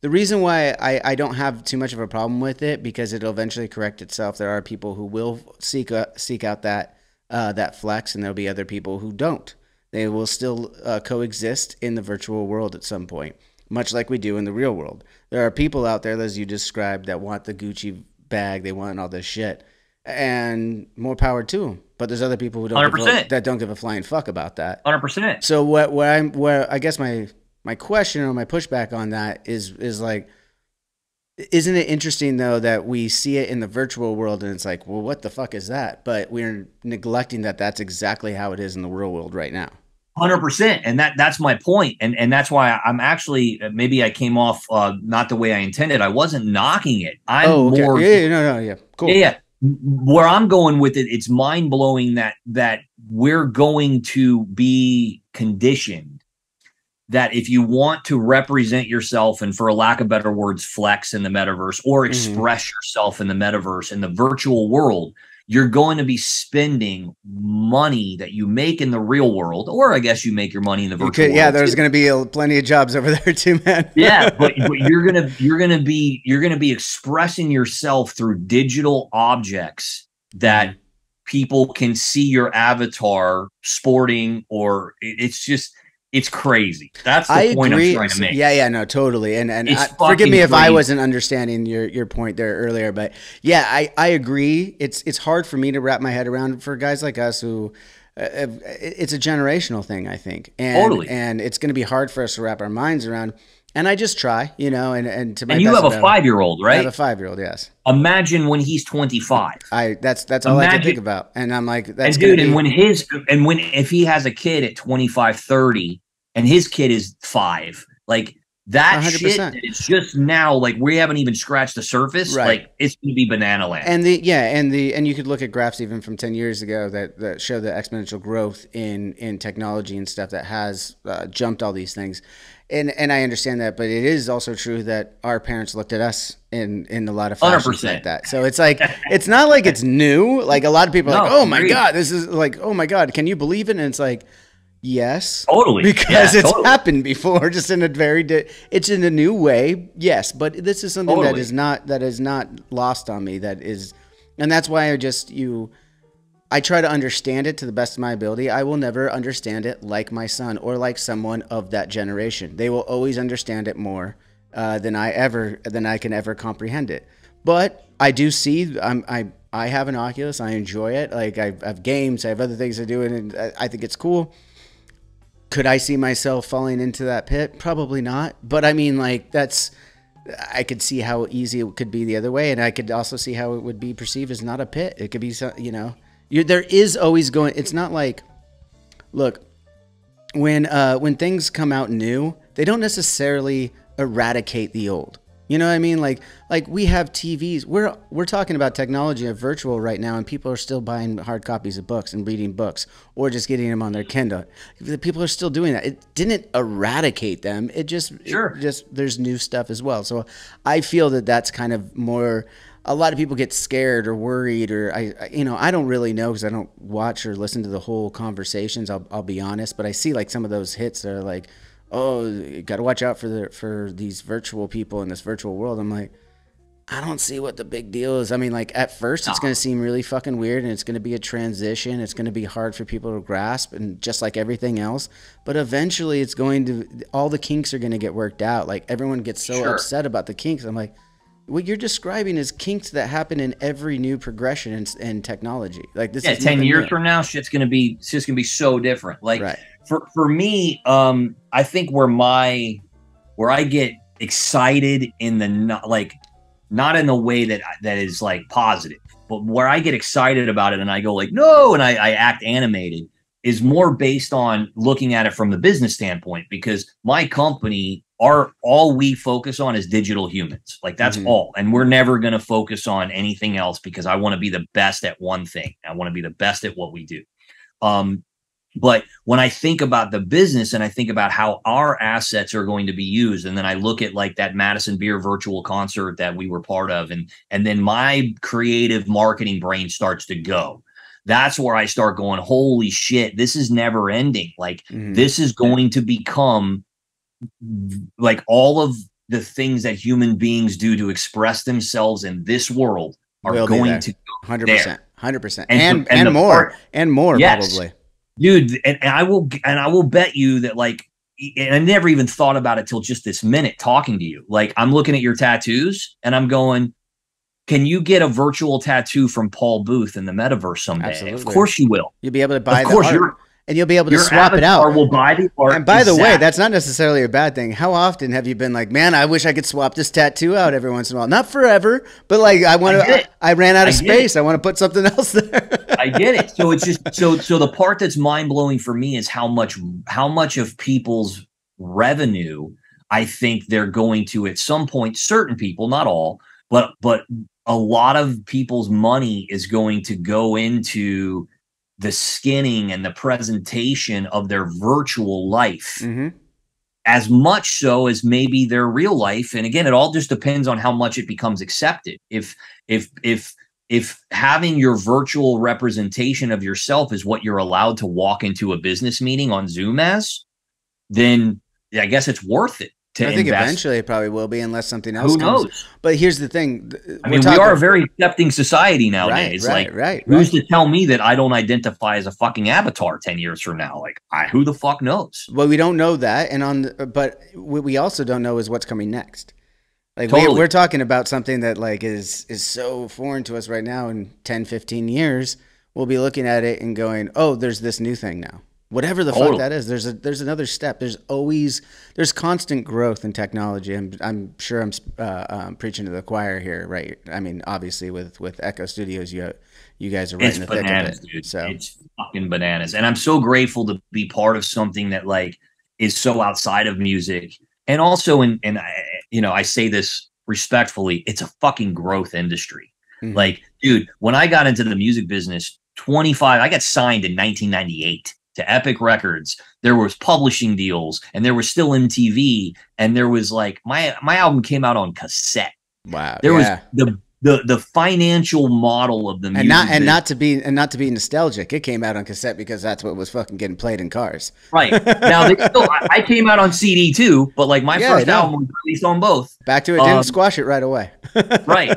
the reason why I don't have too much of a problem with it, because it'll eventually correct itself. There are people who will seek out that flex, and there'll be other people who don't. They will still coexist in the virtual world at some point, much like we do in the real world. There are people out there, as you described, that want the Gucci bag, they want all this shit, and more power to them. But there's other people who don't give a flying fuck about that. 100%. So where I guess my question or my pushback on that is like, isn't it interesting though that we see it in the virtual world and it's like, well, what the fuck is that? But we're neglecting that that's exactly how it is in the real world right now. 100%. And that's my point. And that's why I'm actually, maybe I came off not the way I intended. I wasn't knocking it. More. Yeah, no, yeah. Cool. Yeah. Where I'm going with it, it's mind blowing that we're going to be conditioned that if you want to represent yourself and, for a lack of better words, flex in the metaverse or express yourself in the metaverse, in the virtual world, you're going to be spending money that you make in the real world, or I guess you make your money in the virtual world. Yeah, there's going to be plenty of jobs over there too, man. Yeah, but you're going to be expressing yourself through digital objects that people can see your avatar sporting, or it's just. It's crazy. That's the point I'm trying to make. Yeah, no, totally. And forgive me if I wasn't understanding your point there earlier, but yeah, I agree. It's hard for me to wrap my head around for guys like us who, it's a generational thing, I think. And it's going to be hard for us to wrap our minds around. And I just try, you know, and to my best. And you have a 5-year-old, right? I have a 5-year-old, yes. Imagine when he's 25. That's all I can think about. And I'm like, that's good. And if he has a kid at 25, 30, and his kid is 5, like that 100%. Shit, it's just now, like, we haven't even scratched the surface. Right. Like, it's going to be banana land. And and you could look at graphs even from 10 years ago that show the exponential growth in technology and stuff that has jumped all these things. And I understand that, but it is also true that our parents looked at us in a lot of fashions like that. So it's like, it's not like it's new. Like, a lot of people are like, oh my God, this is like, oh my God, can you believe it? And it's like, yes, totally, because it's happened before, just in a it's in a new way. Yes. But this is something that is not lost on me. And that's why I just, I try to understand it to the best of my ability. I will never understand it like my son or like someone of that generation. They will always understand it more than I can ever comprehend it. But I do see, I have an Oculus. I enjoy it. Like I have games. I have other things to do, and I think it's cool. Could I see myself falling into that pit? Probably not. But I mean, like I could see how easy it could be the other way, and I could also see how it would be perceived as not a pit. It could be, you know. There is always going. It's not like, look, when things come out new, they don't necessarily eradicate the old. You know what I mean? Like we have TVs. We're talking about technology of virtual right now, and people are still buying hard copies of books and reading books, or just getting them on their Kindle. People are still doing that. It didn't eradicate them. It just, sure. It just there's new stuff as well. So I feel that that's kind of more. A lot of people get scared or worried, or I don't really know because I don't watch or listen to the whole conversations. I'll be honest, but I see like some of those hits that are like, oh, you got to watch out for these virtual people in this virtual world. I'm like, I don't see what the big deal is. I mean, like at first it's going to seem really fucking weird, and it's going to be a transition. It's going to be hard for people to grasp, and just like everything else. But eventually, it's going to all the kinks are going to get worked out. Like everyone gets so sure. upset about the kinks. I'm like. What you're describing is kinks that happen in every new progression in technology. Like this, is 10 years from now, shit's gonna be so different. Like right. for me, I think where I get excited in the not in the way that is like positive, but where I get excited about it and I go like no, and I act animated is more based on looking at it from the business standpoint, because my company. All we focus on is digital humans. Like that's all. And we're never going to focus on anything else because I want to be the best at one thing. I want to be the best at what we do. But when I think about the business and I think about how our assets are going to be used, and then I look at like that Madison Beer virtual concert that we were part of, and then my creative marketing brain starts to go. That's where I start going, holy shit, this is never ending. Like this is going to become like all of the things that human beings do to express themselves in this world are going to go 100%, 100%, and more, and more probably, dude. And I will bet you that like, and I never even thought about it till just this minute talking to you. Like I'm looking at your tattoos and I'm going, can you get a virtual tattoo from Paul Booth in the metaverse someday? Absolutely. Of course you will. You'll be able to buy. Of course you're. And you'll be able to swap it out. Will buy the art. And by the way, that's not necessarily a bad thing. How often have you been like, man, I wish I could swap this tattoo out every once in a while? Not forever, but like I want to. I ran out of space. I want to put something else there. I get it. So it's just so the part that's mind blowing for me is how much of people's revenue I think they're going to at some point. Certain people, not all, but a lot of people's money is going to go into. The skinning and the presentation of their virtual life as much so as maybe their real life. And again, it all just depends on how much it becomes accepted. If having your virtual representation of yourself is what you're allowed to walk into a business meeting on Zoom as, then I guess it's worth it. I think eventually it probably will be, unless something else comes. Who knows? But here's the thing. I mean, we are a very accepting society nowadays. Right. Who's to tell me that I don't identify as a fucking avatar 10 years from now? Like, who the fuck knows? Well, we don't know that. And but what we also don't know is what's coming next. Like we're talking about something that like is so foreign to us right now. In 10, 15 years, we'll be looking at it and going, oh, there's this new thing now. Whatever the fuck that is, there's another step. There's constant growth in technology. I'm sure I'm preaching to the choir here, right? I mean, obviously with Echo Studios, you guys are right in the thick of it. Dude. So it's fucking bananas, and I'm so grateful to be part of something that like is so outside of music, and also I say this respectfully, it's a fucking growth industry. Like, dude, when I got into the music business, I got signed in 1998. To Epic Records, there was publishing deals, and there was still MTV, and there was like my album came out on cassette. Wow. There was the the financial model of the music. And not to be nostalgic, it came out on cassette because that's what was fucking getting played in cars. Right. Now, I came out on CD too, but like my first album was released on both. Back to it, didn't squash it right away. Right.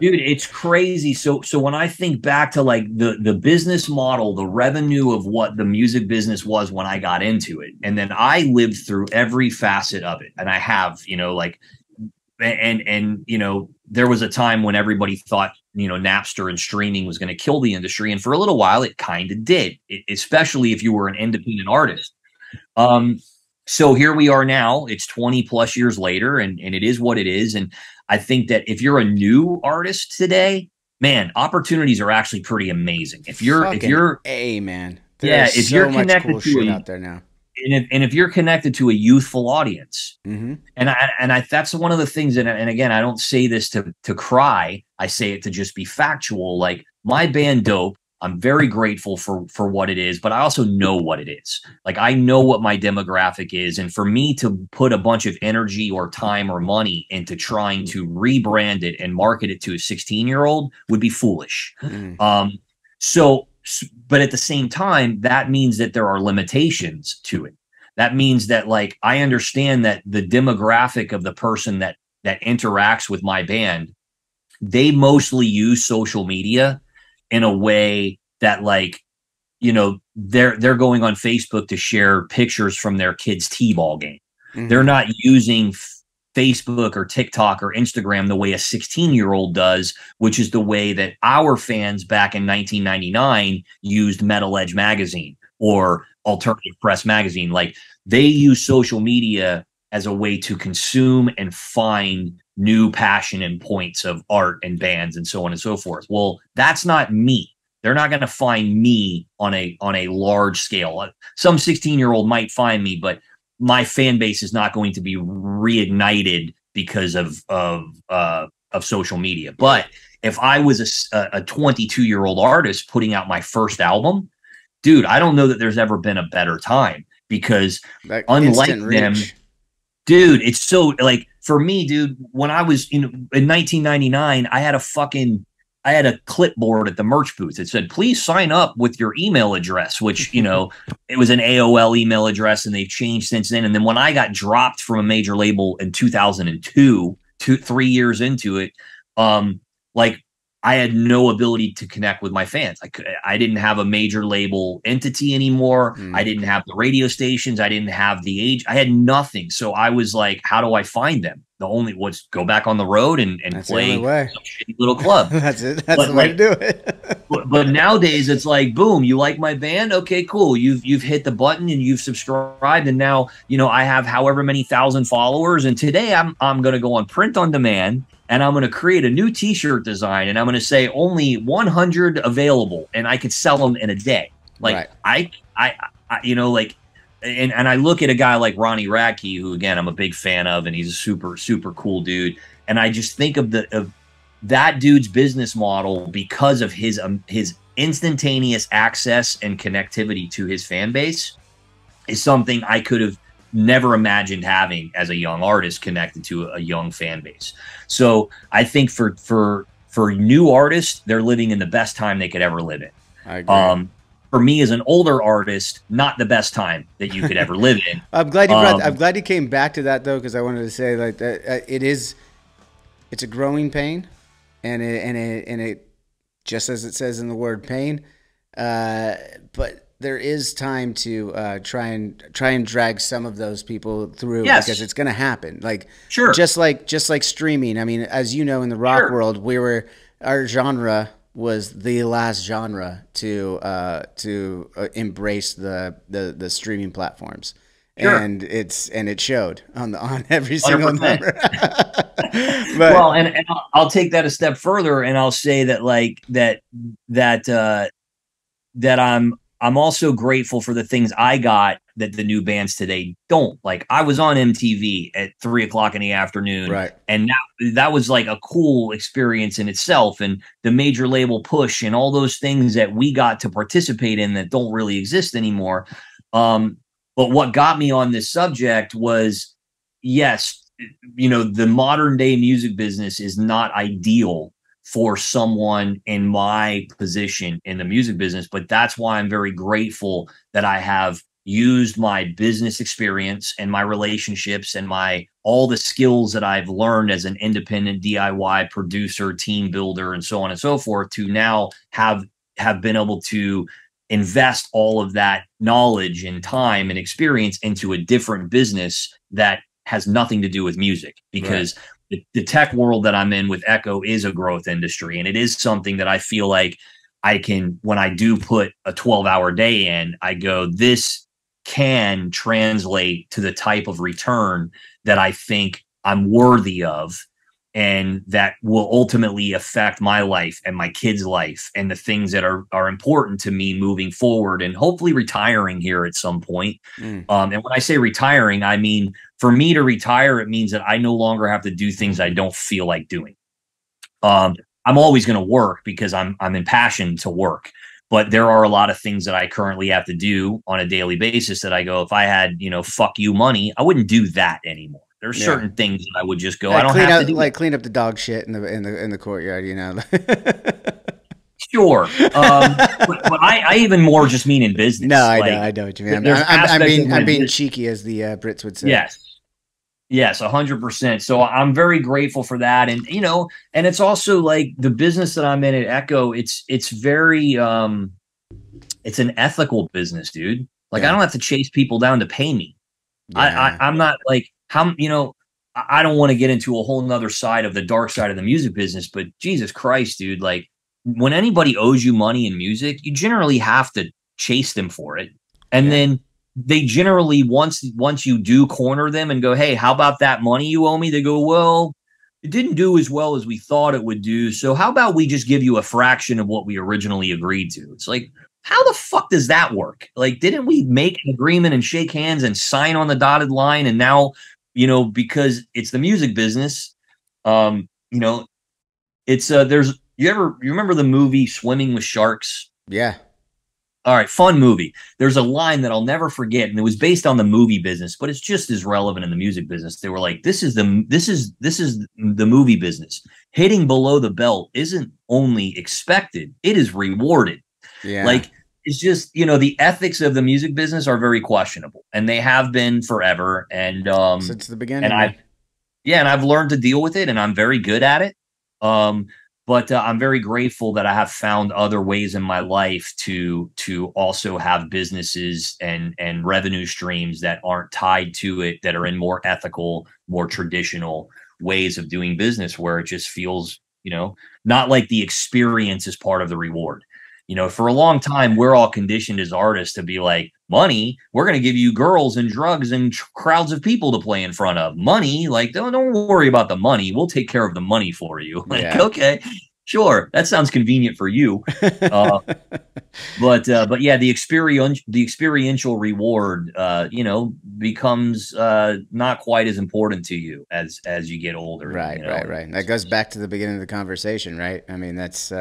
Dude, it's crazy. So when I think back to like the business model, the revenue of what the music business was when I got into it, and then I lived through every facet of it. And I have, you know, like, and you know, there was a time when everybody thought, you know, Napster and streaming was going to kill the industry. And for a little while, it kind of did, especially if you were an independent artist. So here we are now. It's 20 plus years later, and it is what it is. And I think that if you're a new artist today, man, opportunities are actually pretty amazing. If you're connected to cool shit out there now. And if you're connected to a youthful audience, and that's one of the things that, and again, I don't say this to cry, I say it to just be factual. Like my band Dope, I'm very grateful for what it is, but I also know what it is. Like I know what my demographic is, and for me to put a bunch of energy or time or money into trying to rebrand it and market it to a 16-year-old would be foolish. But at the same time, that means that there are limitations to it. That means that, like, I understand that the demographic of the person that interacts with my band, they mostly use social media in a way that, like, you know, they're going on Facebook to share pictures from their kids' t-ball game. They're not using Facebook or TikTok or Instagram the way a 16-year-old does, which is the way that our fans back in 1999 used Metal Edge magazine or Alternative Press magazine. Like they use social media as a way to consume and find new passion and points of art and bands and so on and so forth. Well, that's not me. They're not going to find me on a large scale. Some 16-year-old might find me, but my fan base is not going to be reignited because of social media. But if I was a 22-year-old artist putting out my first album, dude, I don't know that there's ever been a better time, because like unlike them, dude, it's so like for me, dude, when I was in 1999, I had a clipboard at the merch booth that said, please sign up with your email address, which, you know, it was an AOL email address, and they've changed since then. And then when I got dropped from a major label in 2002, 3 years into it, like I had no ability to connect with my fans. I didn't have a major label entity anymore. I didn't have the radio stations. I didn't have the age. I had nothing. So I was like, how do I find them? The only was go back on the road and play a shitty little club. That's it. That's the way to do it. But nowadays it's like, boom, you like my band? Okay, cool. You've hit the button and you've subscribed, and now, you know, I have however many thousand followers, and today I'm going to go on print on demand, and I'm going to create a new t-shirt design, and I'm going to say only 100 available, and I could sell them in a day. Like I you know, like, And I look at a guy like Ronnie Radke, who, again, I'm a big fan of, and he's a super, super cool dude. And I just think of that dude's business model because of his instantaneous access and connectivity to his fan base is something I could have never imagined having as a young artist connected to a young fan base. So I think for new artists, they're living in the best time they could ever live in. I agree. For me as an older artist, not the best time that you could ever live in. I'm glad you came back to that, though, because I wanted to say, like, it's a growing pain, and it just as it says in the word pain, but there is time to try and drag some of those people through, because it's going to happen. Like just like streaming. I mean, as you know, in the rock world, our genre was the last genre to embrace the streaming platforms, and it showed on every single 100%. Number. But, well, and I'll take that a step further, and I'll say that that I'm also grateful for the things I got that the new bands today don't. Like I was on MTV at 3 o'clock in the afternoon. Right. And that was like a cool experience in itself. And the major label push and all those things that we got to participate in that don't really exist anymore. But what got me on this subject was, yes, you know, the modern day music business is not ideal for someone in my position in the music business. But that's why I'm very grateful that I have used my business experience and my relationships and my all the skills that I've learned as an independent DIY producer, team builder, and so on and so forth to now have been able to invest all of that knowledge and time and experience into a different business that has nothing to do with music, because right. The tech world that I'm in with Echo is a growth industry. And it is something that I feel like I can, when I do put a 12-hour day in, I go, this can translate to the type of return that I think I'm worthy of. And that will ultimately affect my life and my kids' life and the things that are important to me moving forward and hopefully retiring here at some point. And when I say retiring, I mean, for me to retire, it means that I no longer have to do things I don't feel like doing. I'm always going to work because I'm impassioned to work. But there are a lot of things that I currently have to do on a daily basis that I go, if I had, you know, fuck you money, I wouldn't do that anymore. There's yeah. certain things that I would just go, like I don't have to do. Like clean up the dog shit in the courtyard, you know. Sure. But I even more just mean in business. No, I know what you mean. I'm being cheeky, as the Brits would say. Yes. Yes, 100%. So I'm very grateful for that. And, you know, and it's also like the business that I'm in at Echo, it's very, it's an ethical business, dude. Like yeah. I don't have to chase people down to pay me. Yeah. I'm not like, how, you know, I don't want to get into a whole nother side of the dark side of the music business, but Jesus Christ, dude, like when anybody owes you money in music, you generally have to chase them for it. And yeah. then they generally, once you do corner them and go, hey, how about that money you owe me? They go, well, it didn't do as well as we thought it would do. So how about we just give you a fraction of what we originally agreed to? It's like, how the fuck does that work? Like, didn't we make an agreement and shake hands and sign on the dotted line? And now, you know, because it's the music business, you know, it's there's you remember the movie Swimming with Sharks? Yeah. All right. Fun movie. There's a line that I'll never forget. And it was based on the movie business, but it's just as relevant in the music business. They were like, this is the movie business. Hitting below the belt isn't only expected. It is rewarded. Yeah. Like, it's just, you know, the ethics of the music business are very questionable, and they have been forever. And since the beginning, and I've learned to deal with it, and I'm very good at it. But I'm very grateful that I have found other ways in my life to also have businesses and revenue streams that aren't tied to it, that are in more ethical, more traditional ways of doing business, where it just feels, you know, not like the experience is part of the reward. You know, for a long time, we're all conditioned as artists to be like, money, we're going to give you girls and drugs and crowds of people to play in front of. Money, like, don't worry about the money. We'll take care of the money for you. Like, yeah. Okay, sure. That sounds convenient for you. But yeah, the experiential reward, you know, becomes not quite as important to you as you get older. Right, you know? Right. That goes back to the beginning of the conversation, right? I mean, that's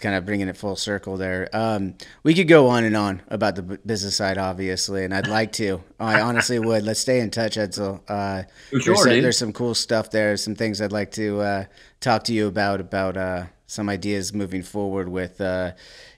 kind of bringing it full circle there. We could go on and on about the business side, obviously, and I'd like to. I honestly would. Let's stay in touch, Edsel. There's some cool stuff there, some things I'd like to talk to you about some ideas moving forward with,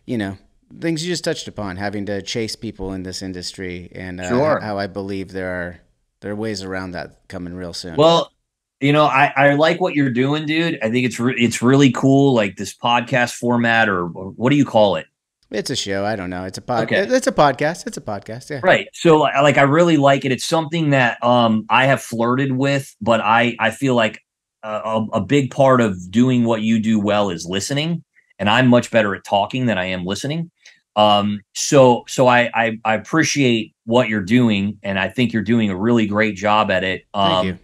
you know, things you just touched upon, having to chase people in this industry, and how I believe there are ways around that coming real soon. Well, you know, I like what you're doing, dude. I think it's really cool, like this podcast format, or what do you call it? It's a show. I don't know. It's a podcast. Okay. It's a podcast. It's a podcast. Yeah. Right. So, like, I really like it. It's something that I have flirted with, but I feel like a big part of doing what you do well is listening, and I'm much better at talking than I am listening. So I appreciate what you're doing, and I think you're doing a really great job at it. Thank you.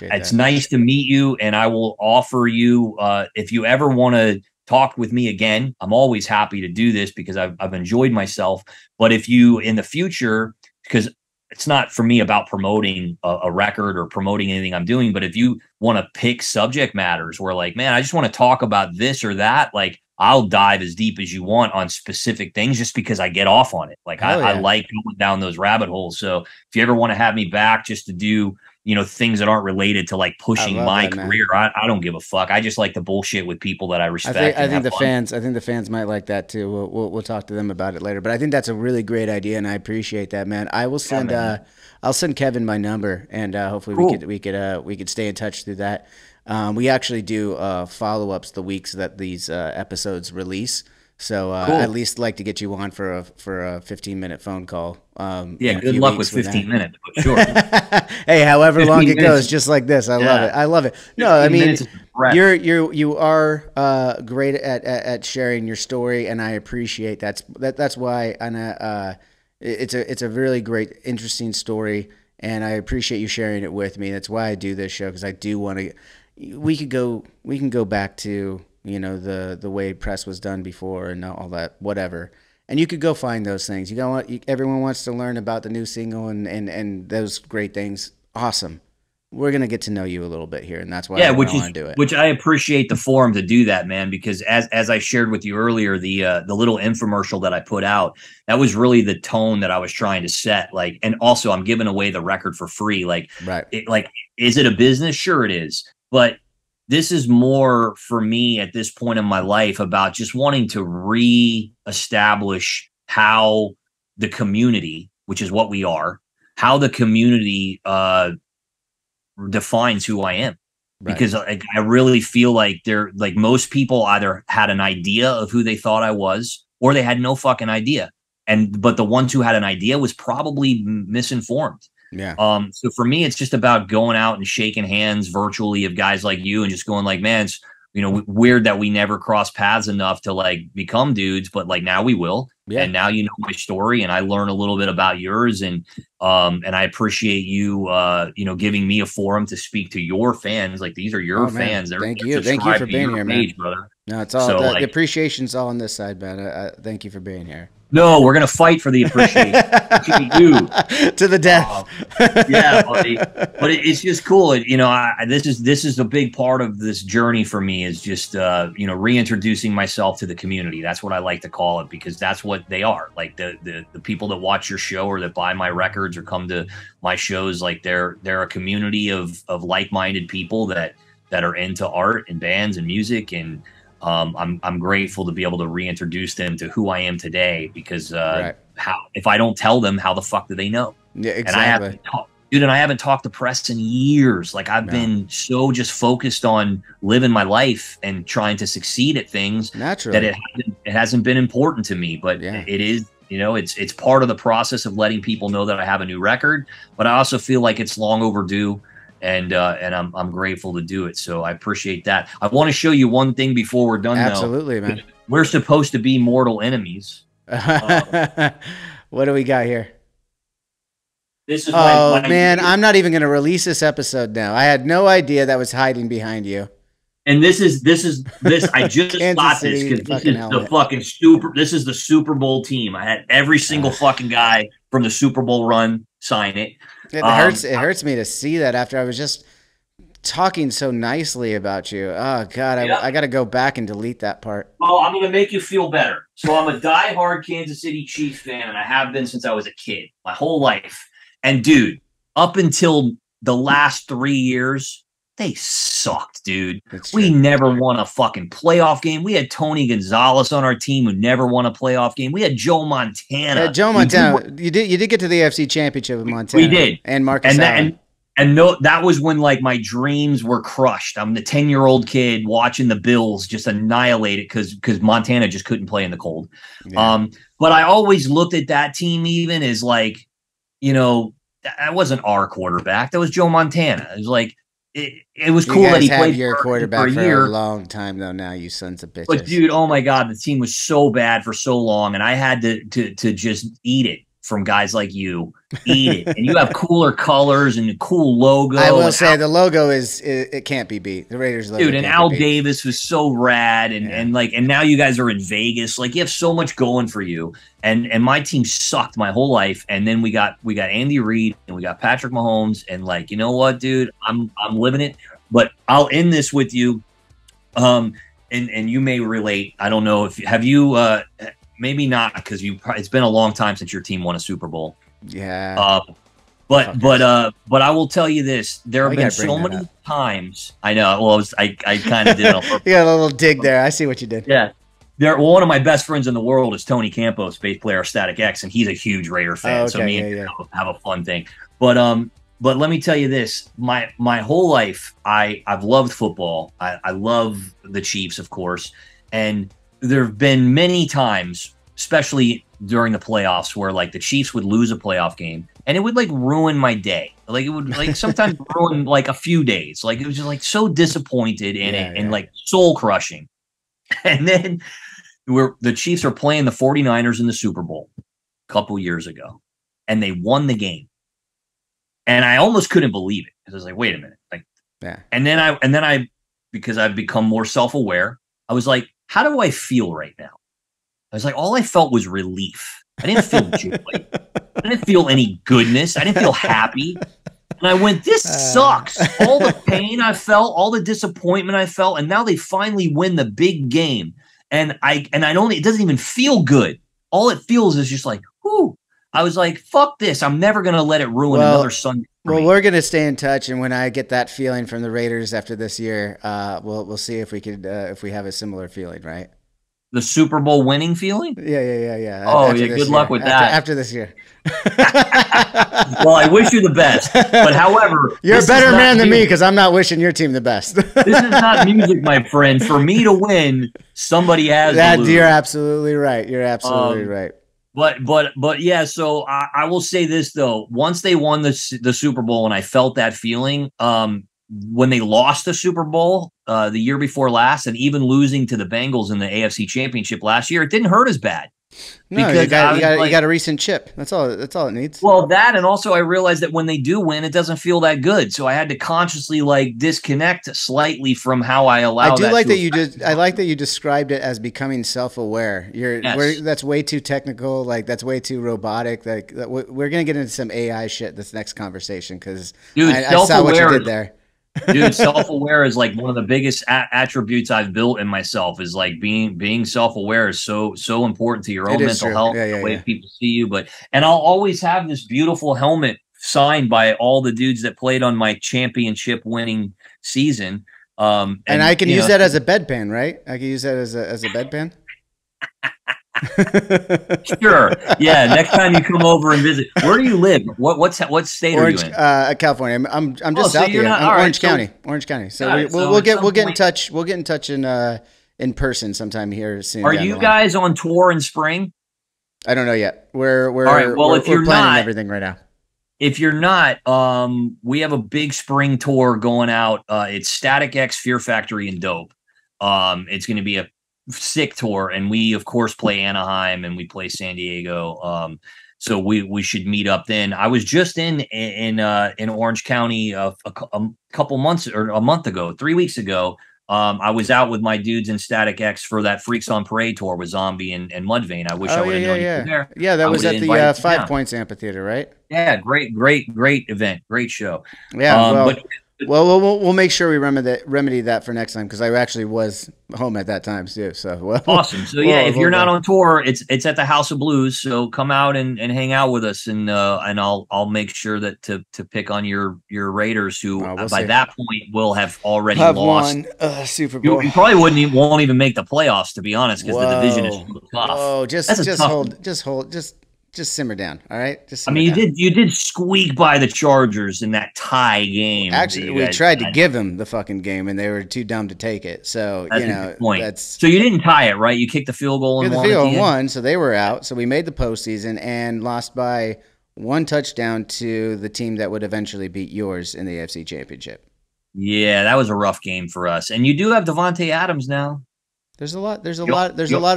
It's nice to meet you, and I will offer you, if you ever want to talk with me again, I'm always happy to do this because I've enjoyed myself. But if you, in the future, because it's not for me about promoting a record or promoting anything I'm doing, but if you want to pick subject matters where, like, man, I just want to talk about this or that, like, I'll dive as deep as you want on specific things just because I get off on it. Like, I like going down those rabbit holes. So if you ever want to have me back just to do you know, things that aren't related to like pushing my career. I don't give a fuck. I just like the bullshit with people that I respect. I think the fans might like that too. We'll talk to them about it later, but I think that's a really great idea. And I appreciate that, man. I will send, I'll send Kevin my number, and hopefully we could stay in touch through that. We actually do follow-ups the weeks that these episodes release. So cool. I at least like to get you on for a 15-minute phone call. Yeah, good luck with 15 minutes, but sure. Hey, however long it goes, just like this, I love it. No, I mean, you are great at sharing your story, and I appreciate that's why. And it's a really great, interesting story, and I appreciate you sharing it with me. That's why I do this show, because I do want to. We can go back to, you know, the way press was done before and all that, whatever. And you could go find those things. Everyone wants to learn about the new single and those great things. Awesome. We're going to get to know you a little bit here, and that's why I want to do it. Which I appreciate the forum to do that, man, because as I shared with you earlier, the little infomercial that I put out, that was really the tone that I was trying to set. Like, and also I'm giving away the record for free. Like, right. Is it a business? Sure it is. But this is more for me at this point in my life about just wanting to reestablish how the community, which is what we are, how the community defines who I am. Right. Because I really feel like most people either had an idea of who they thought I was, or they had no fucking idea. But the ones who had an idea was probably misinformed. Yeah. So for me, it's just about going out and shaking hands virtually of guys like you and just going like, man, it's, you know, weird that we never crossed paths enough to like become dudes, but like now we will. Yeah. And now, you know, my story, and I learn a little bit about yours, and I appreciate you, you know, giving me a forum to speak to your fans. Like, these are your fans. Thank you for being here, man. Brother. No, it's all the appreciation's all on this side, man. Thank you for being here. No, we're gonna fight for the appreciation to the death. Yeah, buddy. But it's just cool. You know, this is a big part of this journey for me, is just you know, reintroducing myself to the community. That's what I like to call it, because that's what they are. Like the people that watch your show or that buy my records or come to my shows, like they're a community of like-minded people that are into art and bands and music, and I'm grateful to be able to reintroduce them to who I am today, because if I don't tell them, how the fuck do they know? Yeah, exactly. And I haven't talked to press in years. Like, I've been so just focused on living my life and trying to succeed at things that it hasn't been important to me. But it is, you know, it's part of the process of letting people know that I have a new record. But I also feel like it's long overdue. And I'm grateful to do it. So I appreciate that. I want to show you one thing before we're done. Absolutely, though, man. We're supposed to be mortal enemies. What do we got here? This is man, I'm not even going to release this episode now. I had no idea that was hiding behind you. And this is I just bought this because this is the fucking this is the Super Bowl team. I had every single fucking guy from the Super Bowl run sign it. It hurts me to see that after I was just talking so nicely about you. Oh, God, I got to go back and delete that part. Well, I'm going to make you feel better. So I'm a diehard Kansas City Chiefs fan, and I have been since I was a kid, my whole life. And, dude, up until the last 3 years, they sucked, dude. We never won a fucking playoff game. We had Tony Gonzalez on our team who never won a playoff game. We had Joe Montana. You did get to the AFC Championship with Montana. We did. And Marcus Allen. That was when, like, my dreams were crushed. I'm the 10-year-old kid watching the Bills just annihilate it because Montana just couldn't play in the cold. Yeah. But I always looked at that team even as, like, you know, that wasn't our quarterback. That was Joe Montana. It was like, It was cool that he played your quarterback for a long time, though. Now, you sons of bitches. But, dude, oh my God, the team was so bad for so long, and I had to just eat it from guys like you. Eat it, and you have cooler colors and a cool logo. I will say the logo it can't be beat. The Raiders logo, dude. And Al Davis was so rad, and now you guys are in Vegas. Like, you have so much going for you. And my team sucked my whole life. And then we got Andy Reid and we got Patrick Mahomes. And, like, you know what, dude, I'm living it. But I'll end this with you. And you may relate. I don't know if have you. Maybe not, because it's been a long time since your team won a Super Bowl. Yeah. But I will tell you this: there have been so many times. I know. Well, I kind of did it on purpose. You got a little dig there. I see what you did. Yeah. Well, one of my best friends in the world is Tony Campos, bass player of Static X, and he's a huge Raider fan. Oh, okay, so me and him have a fun thing. But let me tell you this: my whole life, I've loved football. I love the Chiefs, of course, and there have been many times, especially during the playoffs, where like the Chiefs would lose a playoff game, and it would like ruin my day. Like it would like sometimes ruin like a few days. Like it was just like so disappointed in it and like soul crushing. And then the Chiefs are playing the 49ers in the Super Bowl a couple years ago, and they won the game. And I almost couldn't believe it because I was like, wait a minute. Like, and then I, because I've become more self-aware, I was like, how do I feel right now? I was like, all I felt was relief. I didn't feel joy. I didn't feel any goodness. I didn't feel happy. And I went, this sucks. All the pain I felt, all the disappointment I felt, and now they finally win the big game. And I don't, it doesn't even feel good. All it feels is just like, whoo. I was like, fuck this. I'm never going to let it ruin another Sunday. Well, we're going to stay in touch. And when I get that feeling from the Raiders after this year, we'll see if we could, if we have a similar feeling, right? The Super Bowl winning feeling? Yeah. Oh, yeah, good luck with that. After this year. Well, I wish you the best. But however, you're a better man than me because I'm not wishing your team the best. This is not music, my friend. For me to win, somebody has to lose. You're absolutely right. You're absolutely right. But yeah, so I will say this, though. Once they won the Super Bowl and I felt that feeling, when they lost the Super Bowl the year before last, and even losing to the Bengals in the AFC Championship last year, it didn't hurt as bad. No, you got a recent chip. That's all it needs. Well, that, and also I realized that when they do win, it doesn't feel that good. So I had to consciously like disconnect slightly from how I allow. I like that you described it as becoming self-aware. That's way too technical. Like that's way too robotic. Like we're gonna get into some AI shit this next conversation because I saw what you did there. Dude, self-aware is like one of the biggest attributes I've built in myself. Is like being self-aware is so important to your own mental health, the way people see you. And I'll always have this beautiful helmet signed by all the dudes that played on my championship-winning season. And I can use that as a bedpan, right? I can use that as a bedpan. Sure. Yeah. Next time you come over and visit, where do you live? What state are you in? California. I'm just south here. Orange County. So we'll get in touch. We'll get in touch in person sometime here soon. Are you guys on tour in spring? I don't know yet. We're all right. Well, if you're not, everything right now. If you're not, we have a big spring tour going out. It's Static X, Fear Factory, and Dope. It's going to be a sick tour, and we of course play Anaheim and we play San Diego, so we should meet up then. I was just in Orange County a couple months, or a month ago, 3 weeks ago. I was out with my dudes in Static X for that Freaks on Parade tour with Zombie and Mudvayne. I wish I would have known you there. Yeah, that was at the Five Points Amphitheater, right? Yeah, great event, great show. Yeah, Well, we'll make sure we remedy that for next time, because I actually was home at that time too. So awesome. So yeah, if you're not on tour, it's at the House of Blues. So come out and hang out with us, and I'll make sure that to pick on your Raiders, who by that point will have already lost. Super Bowl. You probably won't even make the playoffs, to be honest, because the division is tough. Oh, just simmer down, all right? Just you did squeak by the Chargers in that tie game. Actually, we tried to give them the fucking game, and they were too dumb to take it. So, you know, that's... So you didn't tie it, right? You kicked the field goal and won. The field goal won, so they were out. So we made the postseason and lost by one touchdown to the team that would eventually beat yours in the AFC Championship. Yeah, that was a rough game for us. And you do have Devontae Adams now. There's a lot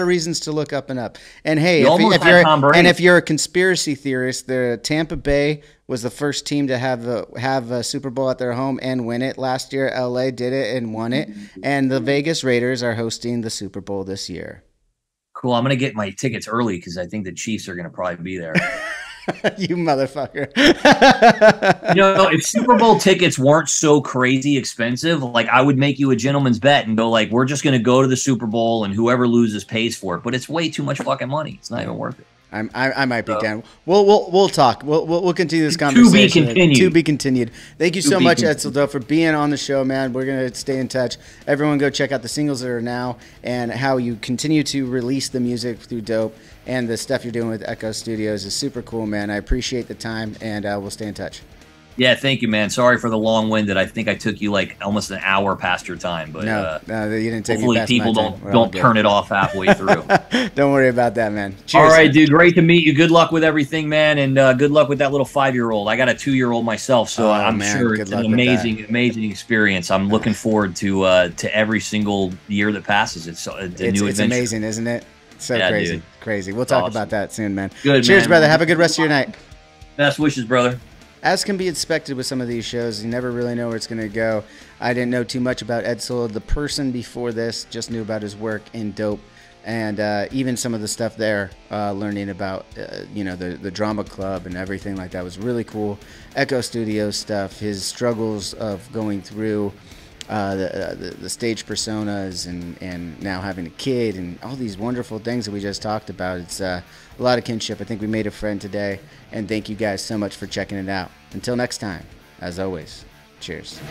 of reasons to look up and up. And hey, if you're a conspiracy theorist, the Tampa Bay was the first team to have a Super Bowl at their home and win it last year. LA did it and won it, and the Vegas Raiders are hosting the Super Bowl this year. Cool. I'm gonna get my tickets early because I think the Chiefs are gonna probably be there. You motherfucker. You know, if Super Bowl tickets weren't so crazy expensive, like I would make you a gentleman's bet and go like, we're just going to go to the Super Bowl and whoever loses pays for it. But it's way too much fucking money. It's not even worth it. I might be down. We'll talk. We'll continue this conversation. To be continued. To be continued. Thank you so much, Edsel Dope, for being on the show, man. We're gonna stay in touch. Everyone, go check out the singles that are now and how you continue to release the music through Dope, and the stuff you're doing with Echo Studios is super cool, man. I appreciate the time, and we'll stay in touch. Yeah, thank you, man. Sorry for the long-winded. I think I took you like almost an hour past your time, but no, you didn't take hopefully me past people my time. Don't turn it off halfway through. Don't worry about that, man. Cheers. All right, dude. Great to meet you. Good luck with everything, man, and good luck with that little 5-year-old. I got a 2-year-old myself, so I'm sure it's an amazing experience. I'm looking forward to every single year that passes. It's a new adventure. It's amazing, isn't it? So yeah, crazy, dude. Crazy. We'll talk about that soon, man. Good. Cheers, man. Brother. Have a good rest of your night. Best wishes, brother. As can be expected with some of these shows, you never really know where it's going to go. I didn't know too much about Edsel, the person, before this. Just knew about his work in Dope, and even some of the stuff there, learning about the Drama Club and everything like that was really cool. Echo Studios stuff, his struggles of going through the stage personas and now having a kid and all these wonderful things that we just talked about. It's a lot of kinship. I think we made a friend today, and thank you guys so much for checking it out. Until next time, as always, cheers.